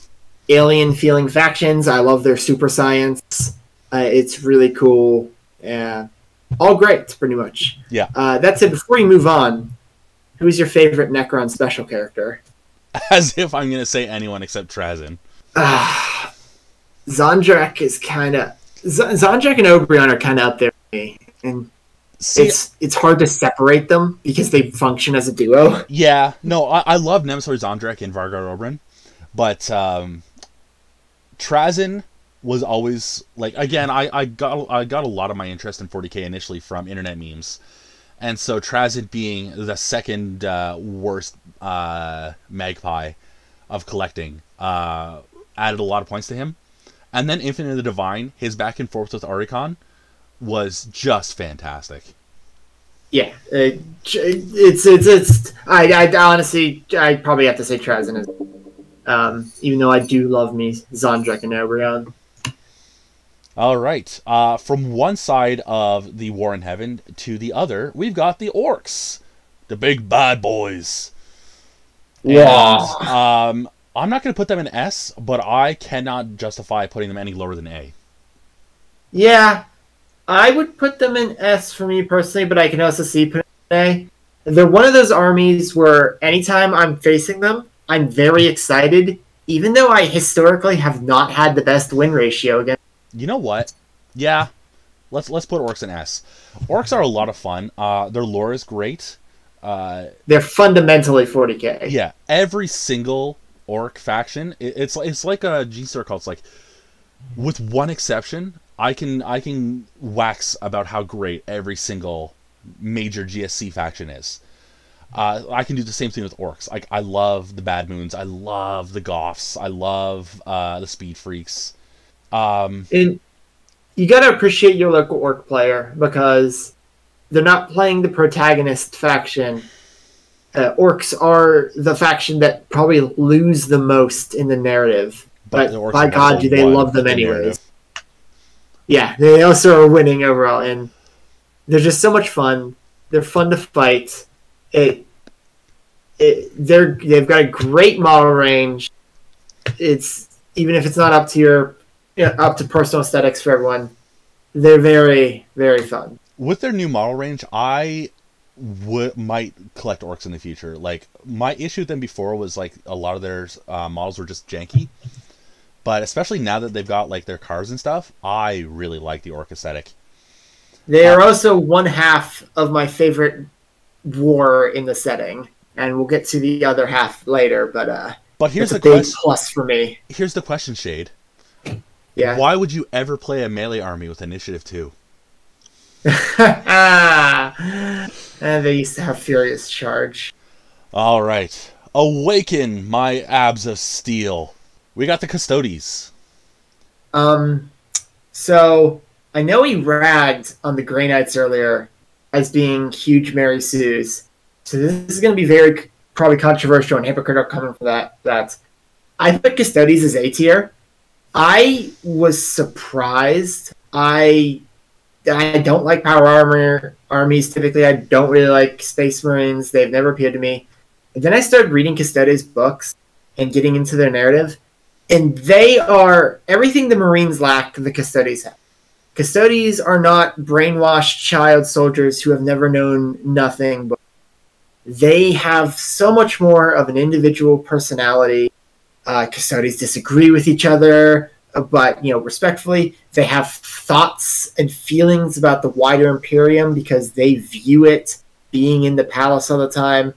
alien-feeling factions. I love their super science. Uh, it's really cool. Uh, all great, pretty much. Yeah. Uh, that said, before we move on, who's your favorite Necron special character? As if I'm going to say anyone except Trazen. Uh, Zondrak is kind of... Z- Zondrak and Obrion are kind of up there. And See, it's it's hard to separate them because they function as a duo. Yeah, no, I, I love Nemesor Zondrak and Vargar Oberon, but um, Trazen was always like, again, I, I got I got a lot of my interest in forty K initially from internet memes, and so Trazen being the second uh, worst uh, magpie of collecting uh, added a lot of points to him, and then Infinite and the Divine, his back and forth with Arikon was just fantastic. Yeah, it, it's it's it's. I, I honestly, I probably have to say Trazen, is, um, even though I do love me Zondrak and Oberon. All right, uh, from one side of the War in Heaven to the other, we've got the orcs, the big bad boys. Yeah. And, um, I'm not going to put them in S, but I cannot justify putting them any lower than A. Yeah. I would put them in S for me personally, but I can also see put them in A. They're one of those armies where anytime I'm facing them, I'm very excited, even though I historically have not had the best win ratio against them. You know what? Yeah. Let's let's put orcs in S. Orcs are a lot of fun. Uh, their lore is great. Uh, They're fundamentally forty K. Yeah. Every single orc faction, it, it's, it's like a Genestealer Cult. It's like, with one exception... I can I can wax about how great every single major G S C faction is. Uh, I can do the same thing with orcs. Like, I love the Bad Moons. I love the Goths. I love uh, the Speed Freaks. Um, and you gotta appreciate your local orc player, because they're not playing the protagonist faction. Uh, orcs are the faction that probably lose the most in the narrative. But, but by God, do they love them anyways. Narrative. Yeah, they also are winning overall, and they're just so much fun. They're fun to fight. It, it, they're they've got a great model range. It's even if it's not up to your, you know, up to personal aesthetics for everyone, they're very very fun. With their new model range, I would might collect orcs in the future. Like, my issue with them before was like a lot of their uh, models were just janky, but especially now that they've got like their cars and stuff, I really like the orc aesthetic. They are um, also one half of my favorite war in the setting, and we'll get to the other half later, but uh but here's the big plus for me. Here's the question, Shade. Yeah, why would you ever play a melee army with initiative two? Ah, and they used to have furious charge. All right, awaken my abs of steel. We got the Custodes. Um so I know he ragged on the Grey Knights earlier as being huge Mary Sues. So this is going to be very probably controversial and hypocritical coming from that. That I put Custodes as A tier. I was surprised. I I don't like power armor armies typically. I don't really like Space Marines. They've never appealed to me. And then I started reading Custodes books and getting into their narrative, and they are everything the Marines lack. The Custodes have. Custodes are not brainwashed child soldiers who have never known nothing, but they have so much more of an individual personality. Uh, Custodes disagree with each other, but, you know, respectfully. They have thoughts and feelings about the wider Imperium because they view it being in the palace all the time.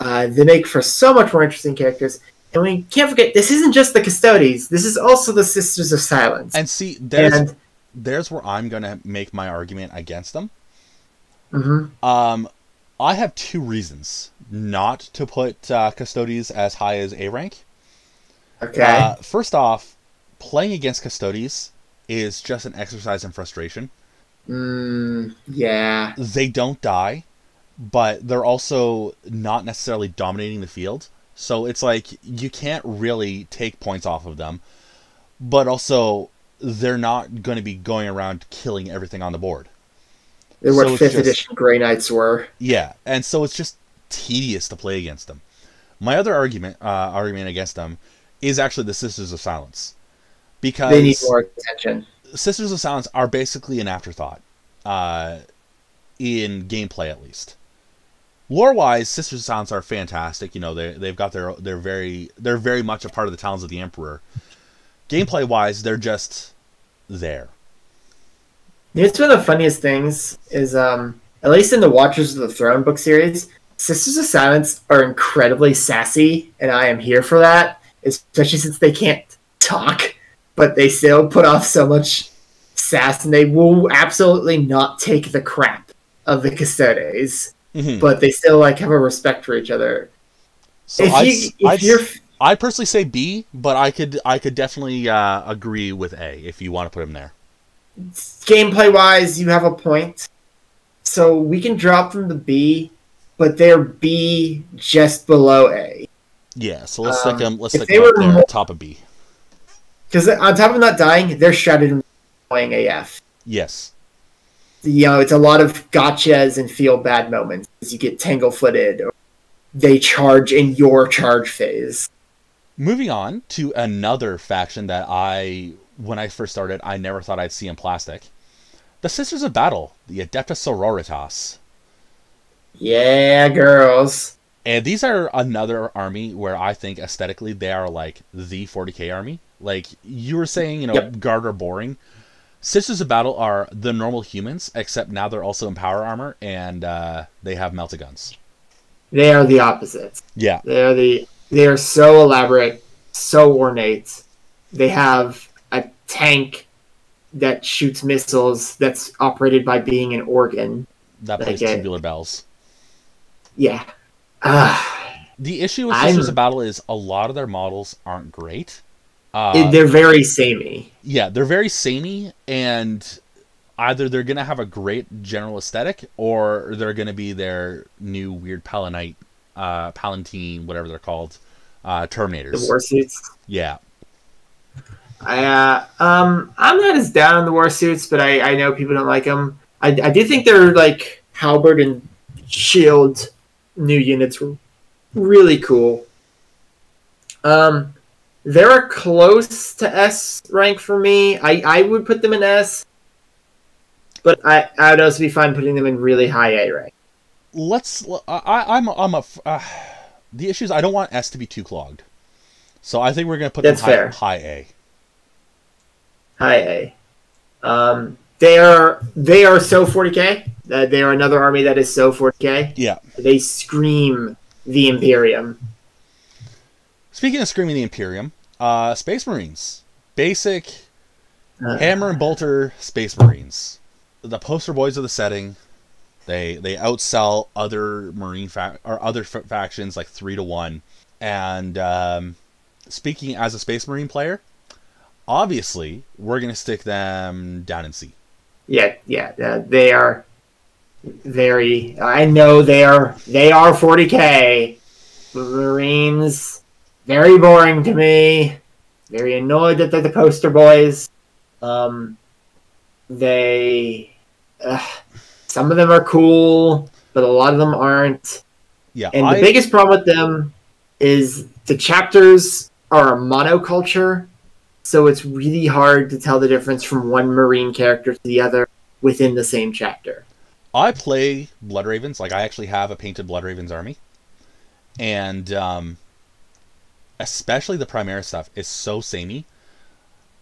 Uh, they make for so much more interesting characters. And we can't forget, this isn't just the Custodes. This is also the Sisters of Silence. And see, there's... There's where I'm going to make my argument against them. Mm-hmm. Um, I have two reasons not to put uh, Custodes as high as A rank. Okay. Uh, first off, playing against Custodes is just an exercise in frustration. Mm, yeah. They don't die, but they're also not necessarily dominating the field. So it's like you can't really take points off of them. But also... they're not going to be going around killing everything on the board. They're what so fifth edition Grey Knights were. Yeah, and so it's just tedious to play against them. My other argument uh, argument against them is actually the Sisters of Silence. Because they need more attention. Sisters of Silence are basically an afterthought. Uh, in gameplay, at least. Lore-wise, Sisters of Silence are fantastic. You know, they, they've got their... They're very, they're very much a part of the Talons of the Emperor. Gameplay-wise, they're just... there. It's one of the funniest things is, um, at least in the Watchers of the Throne book series, Sisters of Silence are incredibly sassy, and I am here for that, especially since they can't talk, but they still put off so much sass, and they will absolutely not take the crap of the Custodes, mm-hmm. but they still like have a respect for each other. So if I, you, if I, you're... I personally say B, but I could I could definitely uh, agree with A if you want to put him there. Gameplay wise, you have a point, so we can drop them to B, but they're B just below A. Yeah, so let's um, stick them. Let's stick them up there more, top of B. Because on top of not dying, they're shredded and playing A F. Yes. You know, it's a lot of gotchas and feel bad moments. You get tangle footed, or they charge in your charge phase. Moving on to another faction that I, when I first started, I never thought I'd see in plastic. The Sisters of Battle, the Adeptus Sororitas. Yeah, girls. And these are another army where I think aesthetically they are like the forty K army. Like you were saying, you know, yep. Guard are boring. Sisters of Battle are the normal humans, except now they're also in power armor and uh, they have melta guns. They are the opposite. Yeah. They are the... They are so elaborate, so ornate. They have a tank that shoots missiles that's operated by being an organ. That plays like tubular bells. Yeah. The issue with Sisters I'm... of Battle is a lot of their models aren't great. Uh, they're very samey. Yeah, they're very samey, and either they're going to have a great general aesthetic, or they're going to be their new weird Palanite, uh, Palantine, whatever they're called, uh, Terminators. The war suits? Yeah. I, uh, um, I'm not as down on the war suits, but I, I know people don't like them. I, I do think they're, like, halberd and shield new units were really cool. Um... They're close to S rank for me. I, I would put them in S, but I I would also be fine putting them in really high A rank. Let's. I I'm I'm a. Uh, the issue is I don't want S to be too clogged, so I think we're gonna put That's them high, fair. high A. High A. Um, they are they are so forty K. Uh, they are another army that is so forty K. Yeah. They scream the Imperium. Speaking of screaming the Imperium, uh, Space Marines. Basic uh, hammer and bolter Space Marines. The poster boys of the setting. They they outsell other Marine fa or other f factions like three to one. And um, speaking as a Space Marine player, obviously we're gonna stick them down in C. Yeah, yeah, uh, they are very. I know they are. They are forty K Marines. Very boring to me. Very annoyed that they're the poster boys. Um, they... Uh, some of them are cool, but a lot of them aren't. Yeah, and I... the biggest problem with them is the chapters are a monoculture, so it's really hard to tell the difference from one Marine character to the other within the same chapter. I play Bloodravens. Like, I actually have a painted Bloodravens army. And... Um... especially the Primaris stuff is so samey,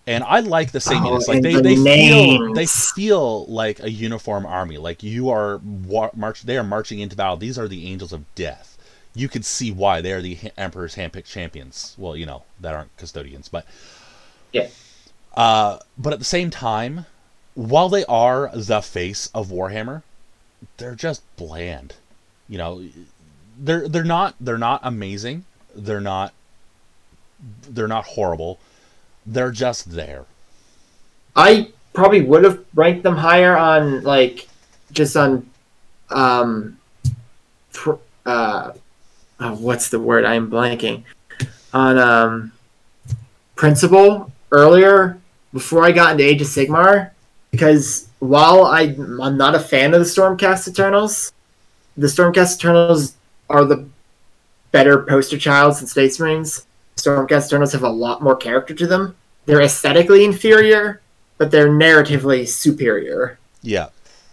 and I like the same oh, like they the they names. feel they feel like a uniform army. Like you are march, they are marching into battle. These are the Angels of Death. You could see why they are the Emperor's handpicked champions. Well, you know that aren't custodians, but yeah. Uh, but at the same time, while they are the face of Warhammer, they're just bland. You know, they're they're not they're not amazing. They're not. They're not horrible. They're just there. I probably would have ranked them higher on, like, just on, um, pr uh, oh, what's the word? I'm blanking. On, um, principle earlier, before I got into Age of Sigmar, because while I, I'm not a fan of the Stormcast Eternals, the Stormcast Eternals are the better poster childs than Space Marines. Stormcast Eternals have a lot more character to them. They're aesthetically inferior, but they're narratively superior. Yeah,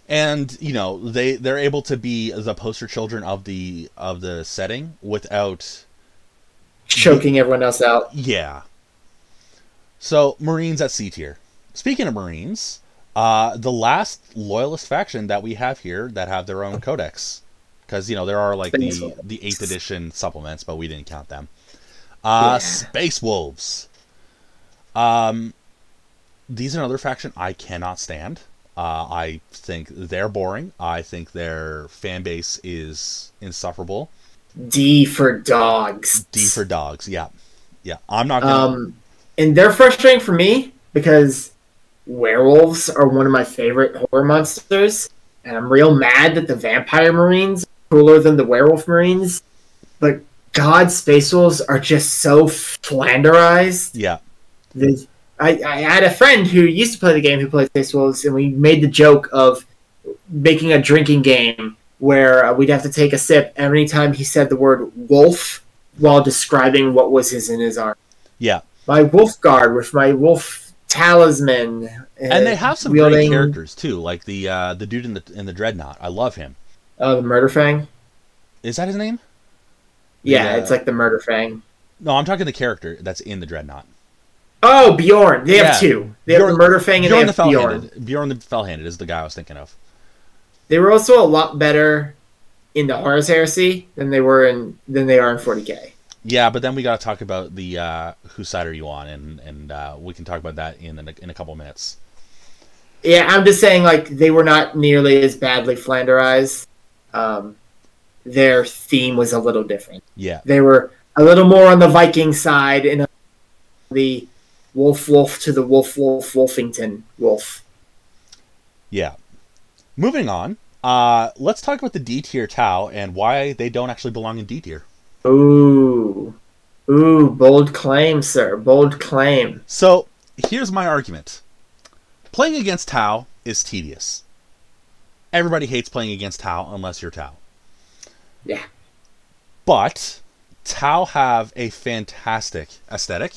and you know they they're able to be the poster children of the of the setting without choking the, everyone else out. Yeah. So Marines at C tier. Speaking of Marines, uh, the last loyalist faction that we have here that have their own codex, because you know there are like the the eighth edition supplements, but we didn't count them. Uh, yeah. Space Wolves. Um, these are another faction I cannot stand. Uh, I think they're boring. I think their fan base is insufferable. D for dogs. D for dogs, yeah. Yeah, I'm not gonna... Um, and they're frustrating for me because werewolves are one of my favorite horror monsters, and I'm real mad that the Vampire Marines are cooler than the Werewolf Marines, but... God, Space Wolves are just so flanderized. Yeah. The, I, I had a friend who used to play the game who played Space Wolves, and we made the joke of making a drinking game where uh, we'd have to take a sip every time he said the word wolf while describing what was his in his arm. Yeah. My wolf guard with my wolf talisman. And, and they have some wielding... great characters, too, like the uh, the dude in the, in the Dreadnought. I love him. Oh, uh, the Murderfang? Is that his name? Yeah, the, it's like the Murder Fang. No, I'm talking the character that's in the Dreadnought. Oh, Bjorn. They yeah. have two. They Bjorn, have the Murder Fang and Bjorn they have the Bjorn. Bjorn the Fellhanded is the guy I was thinking of. They were also a lot better in the Horus Heresy than they were in than they are in forty K. Yeah, but then we got to talk about the uh, whose side are you on, and and uh, we can talk about that in in a, in a couple minutes. Yeah, I'm just saying like they were not nearly as badly flanderized. Um, their theme was a little different. Yeah, they were a little more on the Viking side and the wolf wolf to the wolf wolf wolfington wolf. Yeah. Moving on, uh, let's talk about the D tier Tau and why they don't actually belong in D tier. Ooh, ooh, bold claim, sir. Bold claim. So here's my argument: playing against Tau is tedious. Everybody hates playing against Tau unless you're Tau. Yeah. But Tau have a fantastic aesthetic.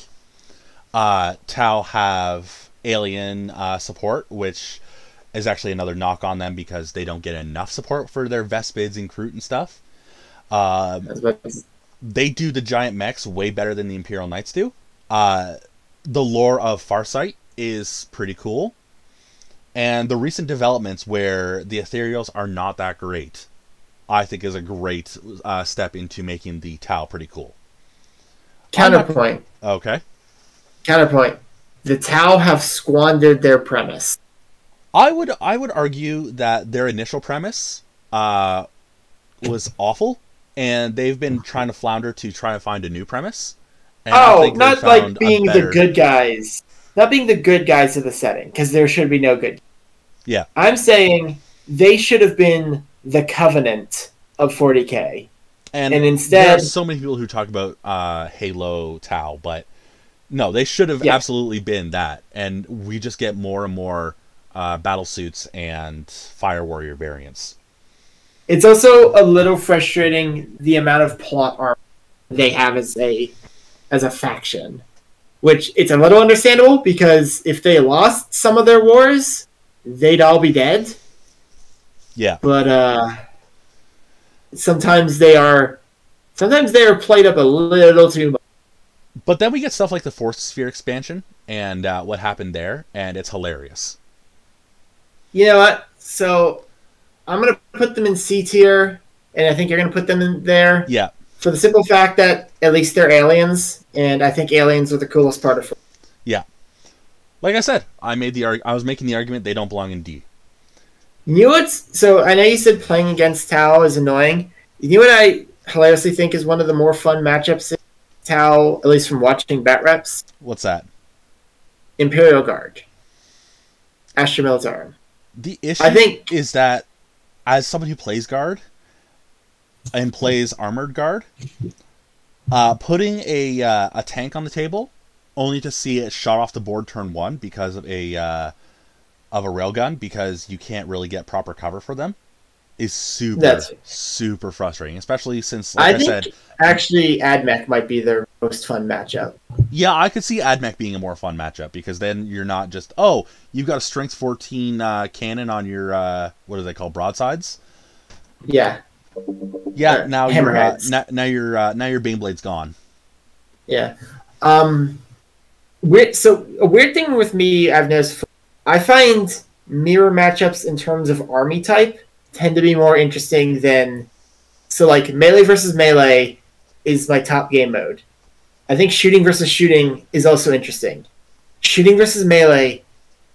Uh, Tau have alien uh, support, which is actually another knock on them because they don't get enough support for their Vespids and Kroot and stuff. Uh, they do the giant mechs way better than the Imperial Knights do. Uh, the lore of Farsight is pretty cool. And the recent developments where the Ethereals are not that great, I think is a great uh, step into making the Tau pretty cool. Counterpoint. Not... Okay. Counterpoint. The Tau have squandered their premise. I would I would argue that their initial premise uh, was awful, and they've been trying to flounder to try and find a new premise. And oh, not like being the good guys. Not being the good guys of the setting, because there should be no good. Yeah. I'm saying they should have been the Covenant of forty K. And, and instead... There are so many people who talk about uh, Halo Tau, but no, they should have yeah. absolutely been that. And we just get more and more uh, battle suits and Fire Warrior variants. It's also a little frustrating the amount of plot armor they have as a as a faction. Which, it's a little understandable, because if they lost some of their wars, they'd all be dead. Yeah. But, uh... Sometimes they are... Sometimes they are played up a little too much. But then we get stuff like the Force Sphere expansion, and uh, what happened there, and it's hilarious. You know what? So, I'm gonna put them in C tier, and I think you're gonna put them in there. Yeah. For the simple fact that at least they're aliens, and I think aliens are the coolest part of it. Yeah, like I said, I made the I was making the argument they don't belong in D. You know what's so I know you said playing against Tau is annoying. You know what I hilariously think is one of the more fun matchups in Tau, at least from watching Bat Reps. What's that? Imperial Guard, Astra Militarum. The issue I think is that as someone who plays Guard. And plays Armored Guard, uh, putting a uh, a tank on the table, only to see it shot off the board turn one because of a uh, of a railgun, because you can't really get proper cover for them, is super That's... super frustrating. Especially since, like I, I think said, actually AdMech might be their most fun matchup. Yeah, I could see AdMech being a more fun matchup because then you're not just oh you've got a strength fourteen uh, cannon on your uh, what do they call broadsides? Yeah. Yeah, now you're, uh, now, now you're uh, now your Baneblade's gone. Yeah, um, weird, so a weird thing with me, I've noticed, I find mirror matchups in terms of army type tend to be more interesting than so like melee versus melee is my top game mode. I think shooting versus shooting is also interesting. Shooting versus melee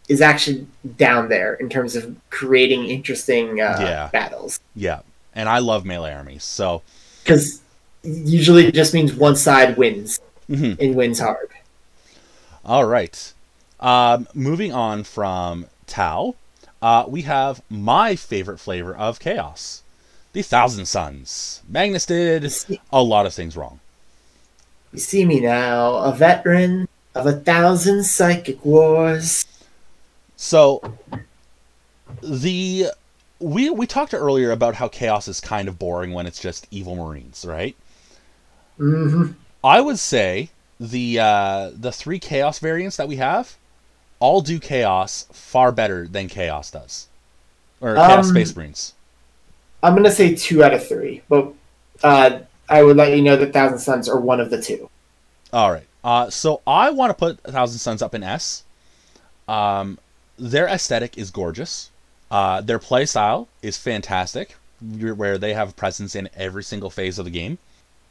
is actually down there in terms of creating interesting uh, yeah. battles. Yeah. And I love melee armies, so... Because usually it just means one side wins, mm-hmm. and wins hard. All right. Um, moving on from Tau, uh, we have my favorite flavor of Chaos, the Thousand Sons. Magnus did a lot of things wrong. You see me now, a veteran of a thousand psychic wars. So, the... We we talked earlier about how Chaos is kind of boring when it's just evil Marines, right? Mm-hmm. I would say the uh, the three Chaos variants that we have all do Chaos far better than Chaos does, or um, Chaos Space Marines. I'm gonna say two out of three, but uh, I would let you know that Thousand Sons are one of the two. All right. Uh, so I want to put Thousand Sons up in S. Um, their aesthetic is gorgeous. Uh, their playstyle is fantastic, where they have presence in every single phase of the game.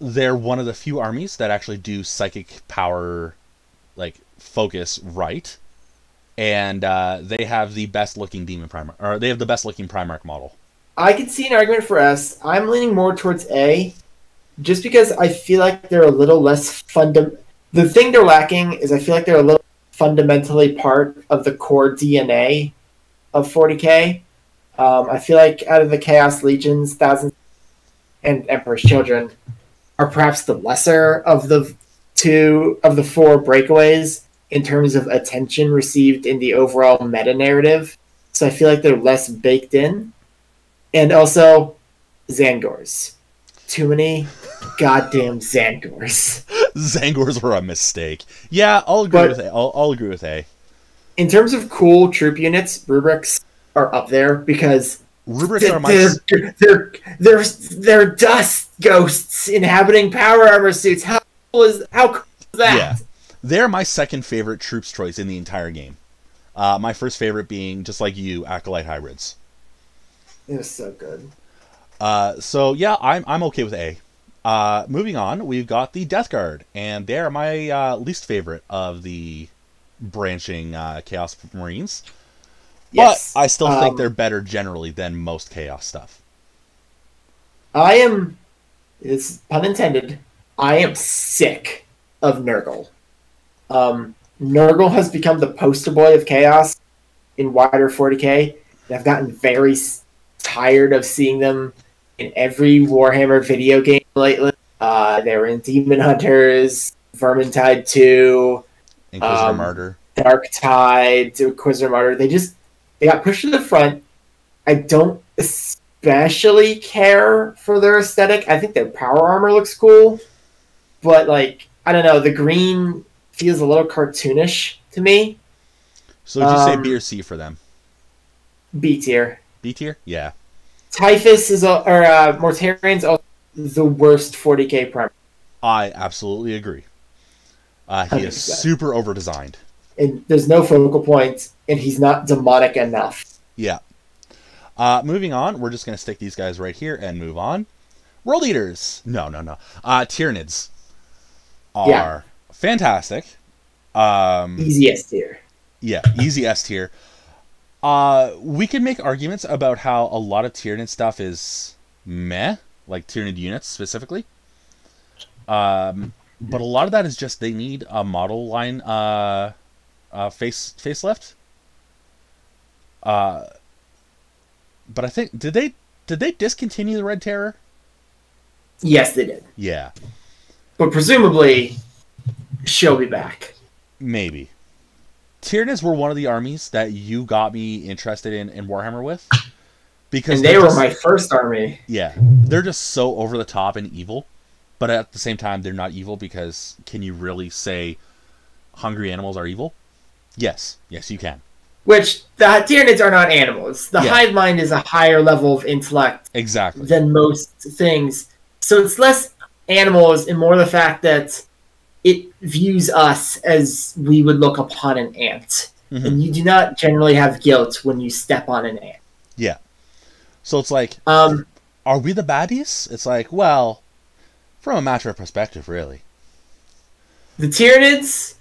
They're one of the few armies that actually do psychic power, like, focus right. And uh, they have the best looking demon Primarch, or they have the best looking Primarch model. I could see an argument for S. I'm leaning more towards A, just because I feel like they're a little less fundamental. The thing they're lacking is I feel like they're a little fundamentally part of the core D N A of forty K. Um, I feel like out of the Chaos Legions, Thousands and Emperor's Children are perhaps the lesser of the two of the four breakaways in terms of attention received in the overall meta narrative. So I feel like they're less baked in. And also, Zangors. Too many goddamn Zangors. Zangors were a mistake. Yeah, I'll agree but with A. I'll, I'll agree with A. In terms of cool troop units, Rubrics are up there because Rubrics th are my they're, they're, they're, they're dust ghosts inhabiting power armor suits. How cool is, how cool is that? Yeah. They're my second favorite troops choice in the entire game. Uh, my first favorite being, just like you, Acolyte Hybrids. It was so good. Uh, so, yeah, I'm, I'm okay with A. Uh, moving on, we've got the Death Guard, and they're my uh, least favorite of the branching uh, Chaos Marines. Yes. But I still um, think they're better generally than most Chaos stuff. I am, it's pun intended, I am sick of Nurgle. Um, Nurgle has become the poster boy of Chaos in wider forty K, and I've gotten very tired of seeing them in every Warhammer video game lately. Uh, they were in Demon Hunters, Vermintide two, Inquisitor um, Martyr, Darktide, Inquisitor Martyr. They just they got pushed to the front. I don't especially care for their aesthetic. I think their power armor looks cool, but like I don't know, the green feels a little cartoonish to me. So would you um, say B or C for them? B tier. B tier? Yeah. Typhus is, a, or uh, Mortarian's also the worst forty K primer. I absolutely agree. Uh, he is so. super overdesigned. And there's no focal point, and he's not demonic enough. Yeah. Uh, moving on, we're just going to stick these guys right here and move on. World Eaters. No, no, no. Uh, Tyranids are yeah. fantastic. Um, easy S tier. Yeah, easy S tier. Uh, we can make arguments about how a lot of Tyranid stuff is meh, like Tyranid units specifically. Um, but a lot of that is just they need a model line uh, uh, face facelift. Uh, but I think did they did they discontinue the Red Terror? Yes, they did. Yeah, but presumably she'll be back. Maybe. Tyranids were one of the armies that you got me interested in in Warhammer with, because and they just, were my first army. Yeah, they're just so over the top and evil, but at the same time, they're not evil because can you really say hungry animals are evil? Yes, yes, you can. Which the Tyranids are not animals. The yeah. hive mind is a higher level of intellect, exactly, than most things. So it's less animals and more the fact that it views us as we would look upon an ant. Mm-hmm. And you do not generally have guilt when you step on an ant. Yeah. So it's like, um, are we the baddies? It's like, well, from a matter of perspective, really. The Tyranids,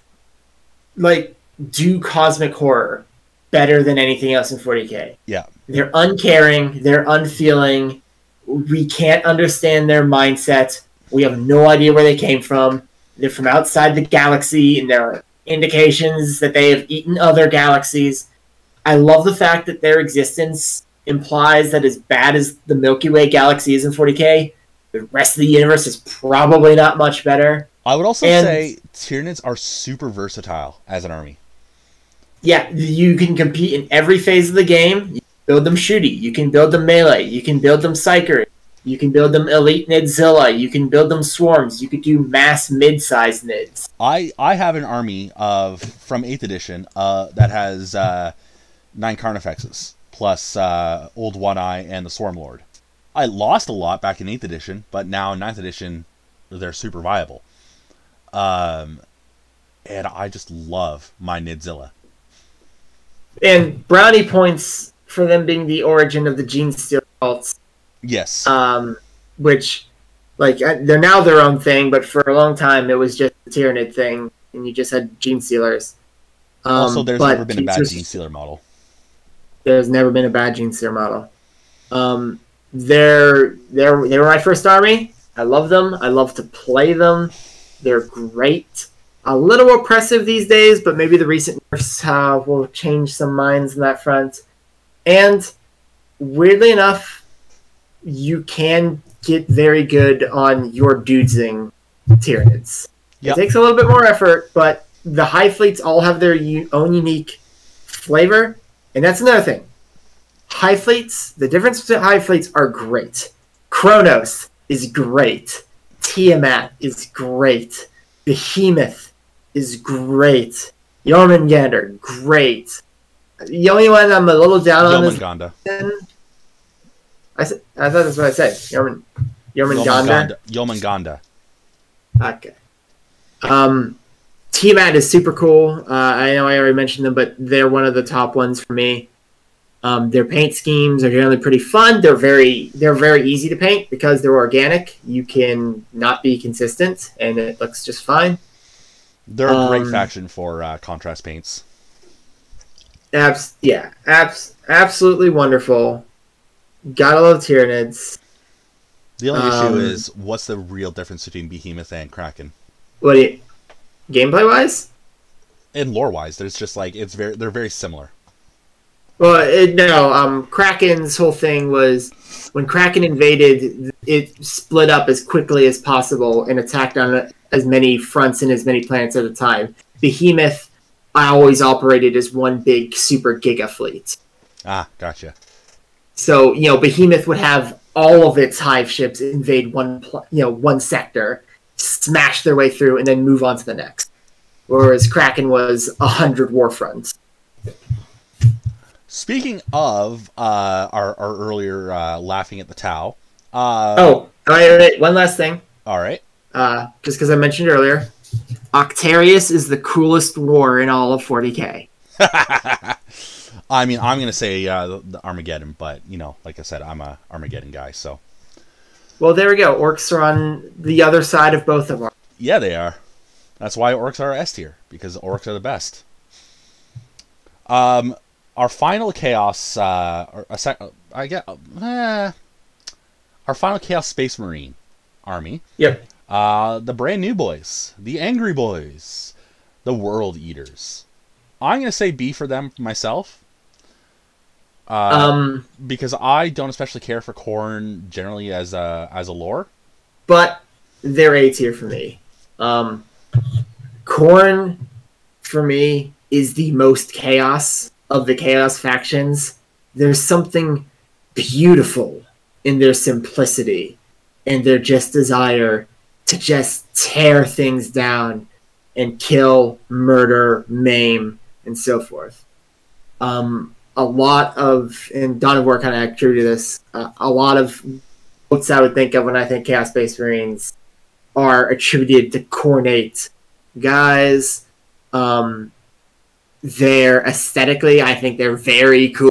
like, do cosmic horror better than anything else in forty K. Yeah. They're uncaring. They're unfeeling. We can't understand their mindset. We have no idea where they came from. They're from outside the galaxy, and there are indications that they have eaten other galaxies. I love the fact that their existence implies that as bad as the Milky Way galaxy is in forty K, the rest of the universe is probably not much better. I would also and, say Tyranids are super versatile as an army. Yeah, you can compete in every phase of the game. You can build them shooty. You can build them melee. You can build them psyker. You can build them elite Nidzilla. You can build them swarms. You could do mass mid-size Nids. I, I have an army of from eighth edition uh, that has uh, nine Carnifexes, plus uh, Old One Eye and the Swarm Lord. I lost a lot back in eighth edition, but now in ninth edition, they're super viable. Um, and I just love my Nidzilla. And brownie points for them being the origin of the Genestealer Cults. Yes. Um, which, like, they're now their own thing, but for a long time it was just a Tyranid thing, and you just had Gene Stealers. Um, also, there's never been a bad Gene Stealer model. There's never been a bad Gene Stealer model. Um, They're they're they were my first army. I love them. I love to play them. They're great. A little oppressive these days, but maybe the recent nerfs uh, will change some minds in that front. And weirdly enough, you can get very good on your dudesing Tyranids. Yep. It takes a little bit more effort, but the high fleets all have their u own unique flavor. And that's another thing. High fleets, the difference between high fleets are great. Kronos is great. Tiamat is great. Behemoth is great. Jormungandr, great. The only one I'm a little down on is... I, said, I thought that's what I said. Jormungandr. Jormungandr. Jormungandr. Okay. Um, Tiamat is super cool. Uh, I know I already mentioned them, but they're one of the top ones for me. Um, their paint schemes are generally pretty fun. They're very they're very easy to paint because they're organic. You can not be consistent, and it looks just fine. They're um, a great faction for uh, contrast paints. Abs yeah, abs absolutely wonderful. Gotta love Tyranids. The only um, issue is, what's the real difference between Behemoth and Kraken? What do you, gameplay wise? And lore wise, there's just like it's very they're very similar. Well, it, no, um, Kraken's whole thing was when Kraken invaded, it split up as quickly as possible and attacked on as many fronts and as many planets at a time. Behemoth, I always operated as one big super giga fleet. Ah, gotcha. So, you know, Behemoth would have all of its hive ships invade one, you know, one sector, smash their way through, and then move on to the next. Whereas Kraken was a hundred war fronts. Speaking of uh, our, our earlier uh, laughing at the Tau. Uh, oh, all right, all right, one last thing. All right. Uh, just because I mentioned earlier, Octarius is the coolest war in all of forty K. I mean, I'm going to say uh, the, the Armageddon, but, you know, like I said, I'm a Armageddon guy, so. Well, there we go. Orcs are on the other side of both of them. Yeah, they are. That's why orcs are S tier, because orcs are the best. Um... Our final chaos, uh, or a sec I guess, uh, our final Chaos Space Marine army. Yep. Uh, the brand new boys, the angry boys, the world eaters. I'm gonna say B for them myself. Uh, um, because I don't especially care for Khorne generally as a as a lore. But they're A tier for me. Um, Khorne for me is the most chaos of the chaos factions. There's something beautiful in their simplicity and their just desire to just tear things down and kill, murder, maim, and so forth. Um, a lot of, and Dawn of War kind of attributed to this, uh, a lot of quotes I would think of when I think Chaos Space Marines are attributed to Khornate guys. Um, They're aesthetically, I think they're very cool.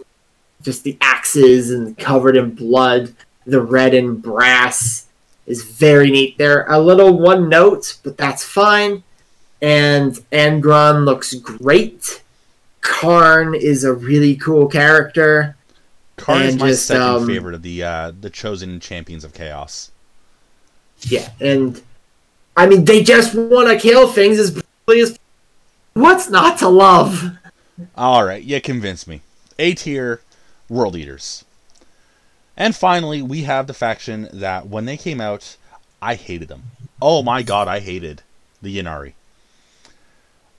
Just the axes and covered in blood, the red and brass is very neat. They're a little one note, but that's fine. And Angron looks great. Khorne is a really cool character. Khorne is my just, second um, favorite of the uh, the chosen champions of chaos. Yeah, and I mean they just want to kill things as brutally as possible. What's not to love? All right, you convinced me. A tier, World Eaters. And finally, we have the faction that when they came out, I hated them. Oh my god, I hated the Ynnari.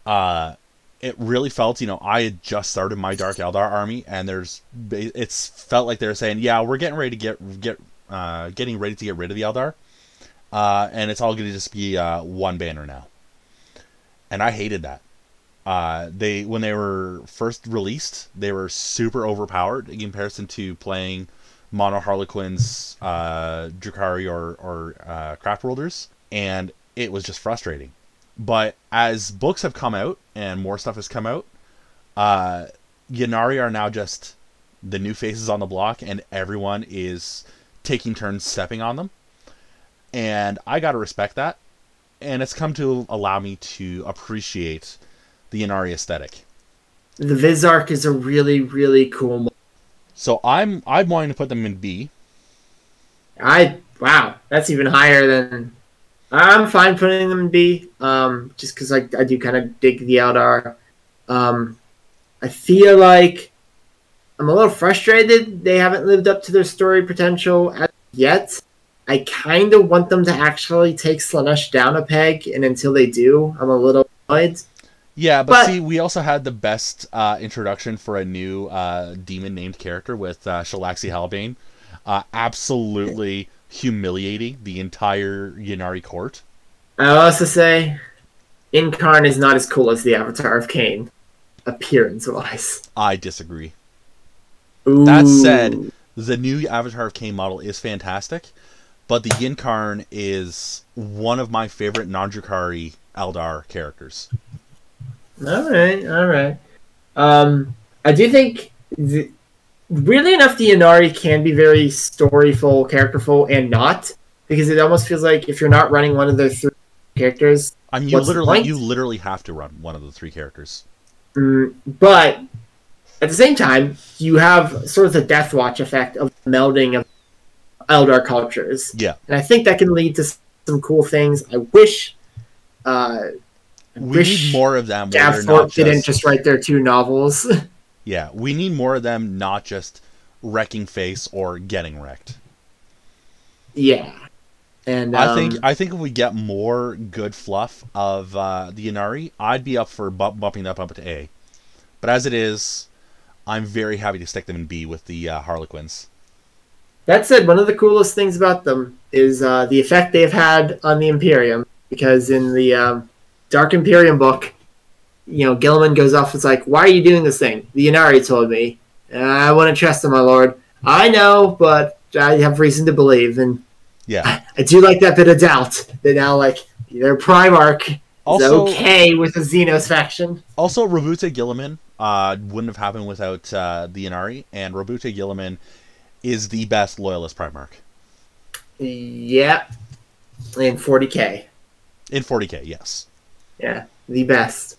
Uh, it really felt, you know, I had just started my Dark Eldar army, and there's, it's felt like they were saying, yeah, we're getting ready to get get uh, getting ready to get rid of the Eldar, uh, and it's all going to just be uh, one banner now. And I hated that. Uh, they when they were first released, they were super overpowered in comparison to playing mono Harlequins, uh, Jukari, or, or uh, Craft Worlders, and it was just frustrating. But as books have come out and more stuff has come out, uh, Ynnari are now just the new faces on the block, and everyone is taking turns stepping on them. And I gotta respect that, and it's come to allow me to appreciate the Ynnari aesthetic. The Vizark is a really, really cool one. So I'm I'm wanting to put them in B. I wow, that's even higher than. I'm fine putting them in B, um, just because I I do kind of dig the Eldar. Um, I feel like I'm a little frustrated they haven't lived up to their story potential as yet. I kind of want them to actually take Slaanesh down a peg, and until they do, I'm a little annoyed. Yeah, but, but see, we also had the best uh, introduction for a new uh, demon-named character with uh, Shalaxi Halbane. Uh, absolutely humiliating the entire Yenari court. I'll also say, Incarn is not as cool as the Avatar of Kane, appearance-wise. I disagree. Ooh. That said, the new Avatar of Kane model is fantastic, but the Incarn is one of my favorite non-Jukari Eldar characters. All right, all right. Um, I do think, th weirdly enough, the Inari can be very storyful, characterful, and not, because it almost feels like if you're not running one of those three characters, I mean, you literally you literally have to run one of the three characters. Mm, but at the same time, you have sort of the Death Watch effect of melding of Eldar cultures. Yeah, and I think that can lead to some cool things. I wish. Uh, We need more of them. Davenport didn't just write their two novels. Yeah, we need more of them, not just wrecking face or getting wrecked. Yeah, and um, I think I think if we get more good fluff of uh, the Inari, I'd be up for bu bumping that up to A. But as it is, I'm very happy to stick them in B with the uh, Harlequins. That said, one of the coolest things about them is uh, the effect they've had on the Imperium, because in the um, Dark Imperium book, you know, Gilliman goes off and's like, why are you doing this thing? The Inari told me. I wouldn't trust him, my lord. I know, but I have reason to believe. And yeah, I, I do like that bit of doubt. That now, like, their Primarch also, is okay with the Xenos faction. Also, Robuta Gilliman uh, wouldn't have happened without uh, the Inari, and Robuta Gilliman is the best loyalist Primarch. Yep. In forty K. In forty K, yes. Yeah, the best.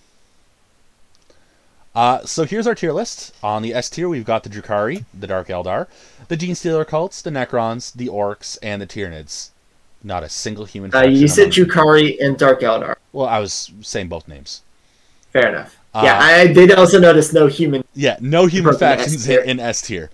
Uh, so here's our tier list. On the S tier, we've got the Drukari, the Dark Eldar, the Genestealer Cults, the Necrons, the Orcs, and the Tyranids. Not a single human faction. Uh, you said Drukari and Dark Eldar. Well, I was saying both names. Fair enough. Uh, yeah, I did also notice no human... Yeah, no human factions in S tier.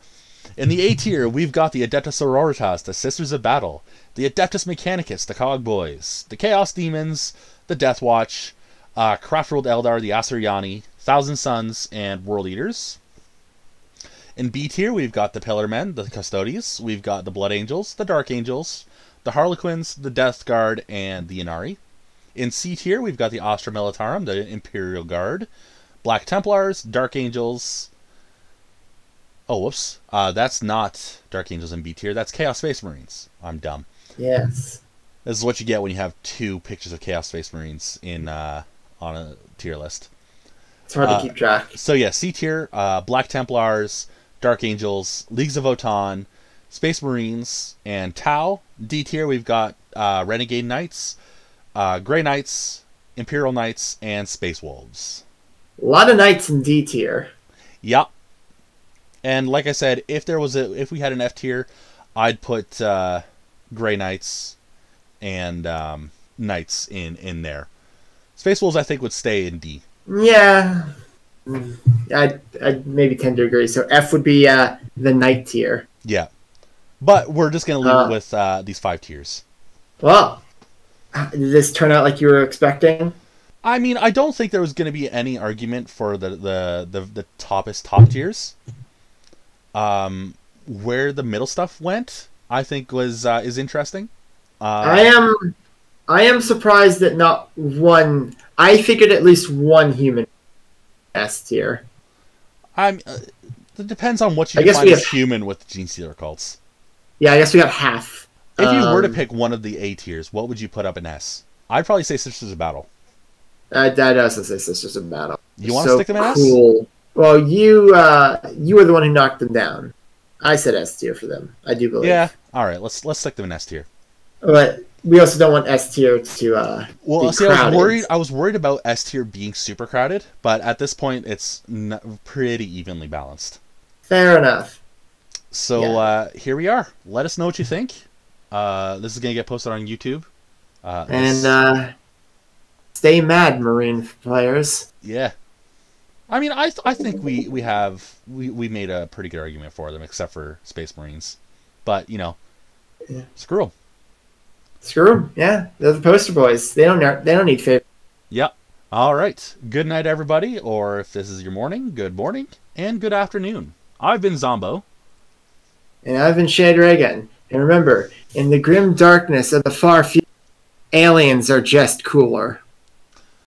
In the A tier, we've got the Adeptus Sororitas, the Sisters of Battle, the Adeptus Mechanicus, the Cog Boys, the Chaos Demons, the Death Watch, uh, Craftworld Eldar, the Asuriani, Thousand Sons, and World Eaters. In B tier, we've got the Pillar Men, the Custodes, we've got the Blood Angels, the Dark Angels, the Harlequins, the Death Guard, and the Inari. In C tier, we've got the Astra Militarum, the Imperial Guard, Black Templars, Dark Angels... Oh, whoops. Uh, that's not Dark Angels in B tier. That's Chaos Space Marines. I'm dumb. Yes. This is what you get when you have two pictures of Chaos Space Marines in uh, on a tier list. It's hard uh, to keep track. So yeah, C tier, uh, Black Templars, Dark Angels, Leagues of Votann, Space Marines, and Tau. D tier, we've got uh, Renegade Knights, uh, Grey Knights, Imperial Knights, and Space Wolves. A lot of Knights in D tier. Yep. And like I said, if there was a if we had an F tier, I'd put uh, Grey Knights and um, Knights in, in there. Space Wolves, I think, would stay in D. Yeah. I'd, I'd maybe tend to agree. So F would be uh, the Knight tier. Yeah. But we're just going to leave uh, it with uh, these five tiers. Well, did this turn out like you were expecting? I mean, I don't think there was going to be any argument for the, the, the, the toppest top tiers. Um, where the middle stuff went, I think, was uh, is interesting. Uh, I am, I am surprised that not one. I figured at least one human S tier. I'm. Uh, it depends on what you define as human with the Genestealer Cults. Yeah, I guess we have half. If um, you were to pick one of the A tiers, what would you put up in S? I'd probably say Sisters of Battle. I'd also say Sisters of Battle. You want to so stick them in S? Cool. Well, you uh, you were the one who knocked them down. I said S tier for them. I do believe. Yeah. All right. Let's let's stick them in S tier. But we also don't want S tier to uh, well, see, I was worried. I was worried about S tier being super crowded, but at this point, it's n pretty evenly balanced. Fair enough. So yeah. uh, here we are. Let us know what you think. Uh, this is going to get posted on YouTube. Uh, and uh, stay mad, Marine players. Yeah. I mean, I th I think we we have we we made a pretty good argument for them, except for Space Marines, but you know, yeah. Screw them. Screw them. Yeah, they're the poster boys. They don't they don't need favor. Yep. All right. Good night, everybody. Or if this is your morning, good morning and good afternoon. I've been Zombo, and I've been Shaderaygun. And remember, in the grim darkness of the far future, aliens are just cooler.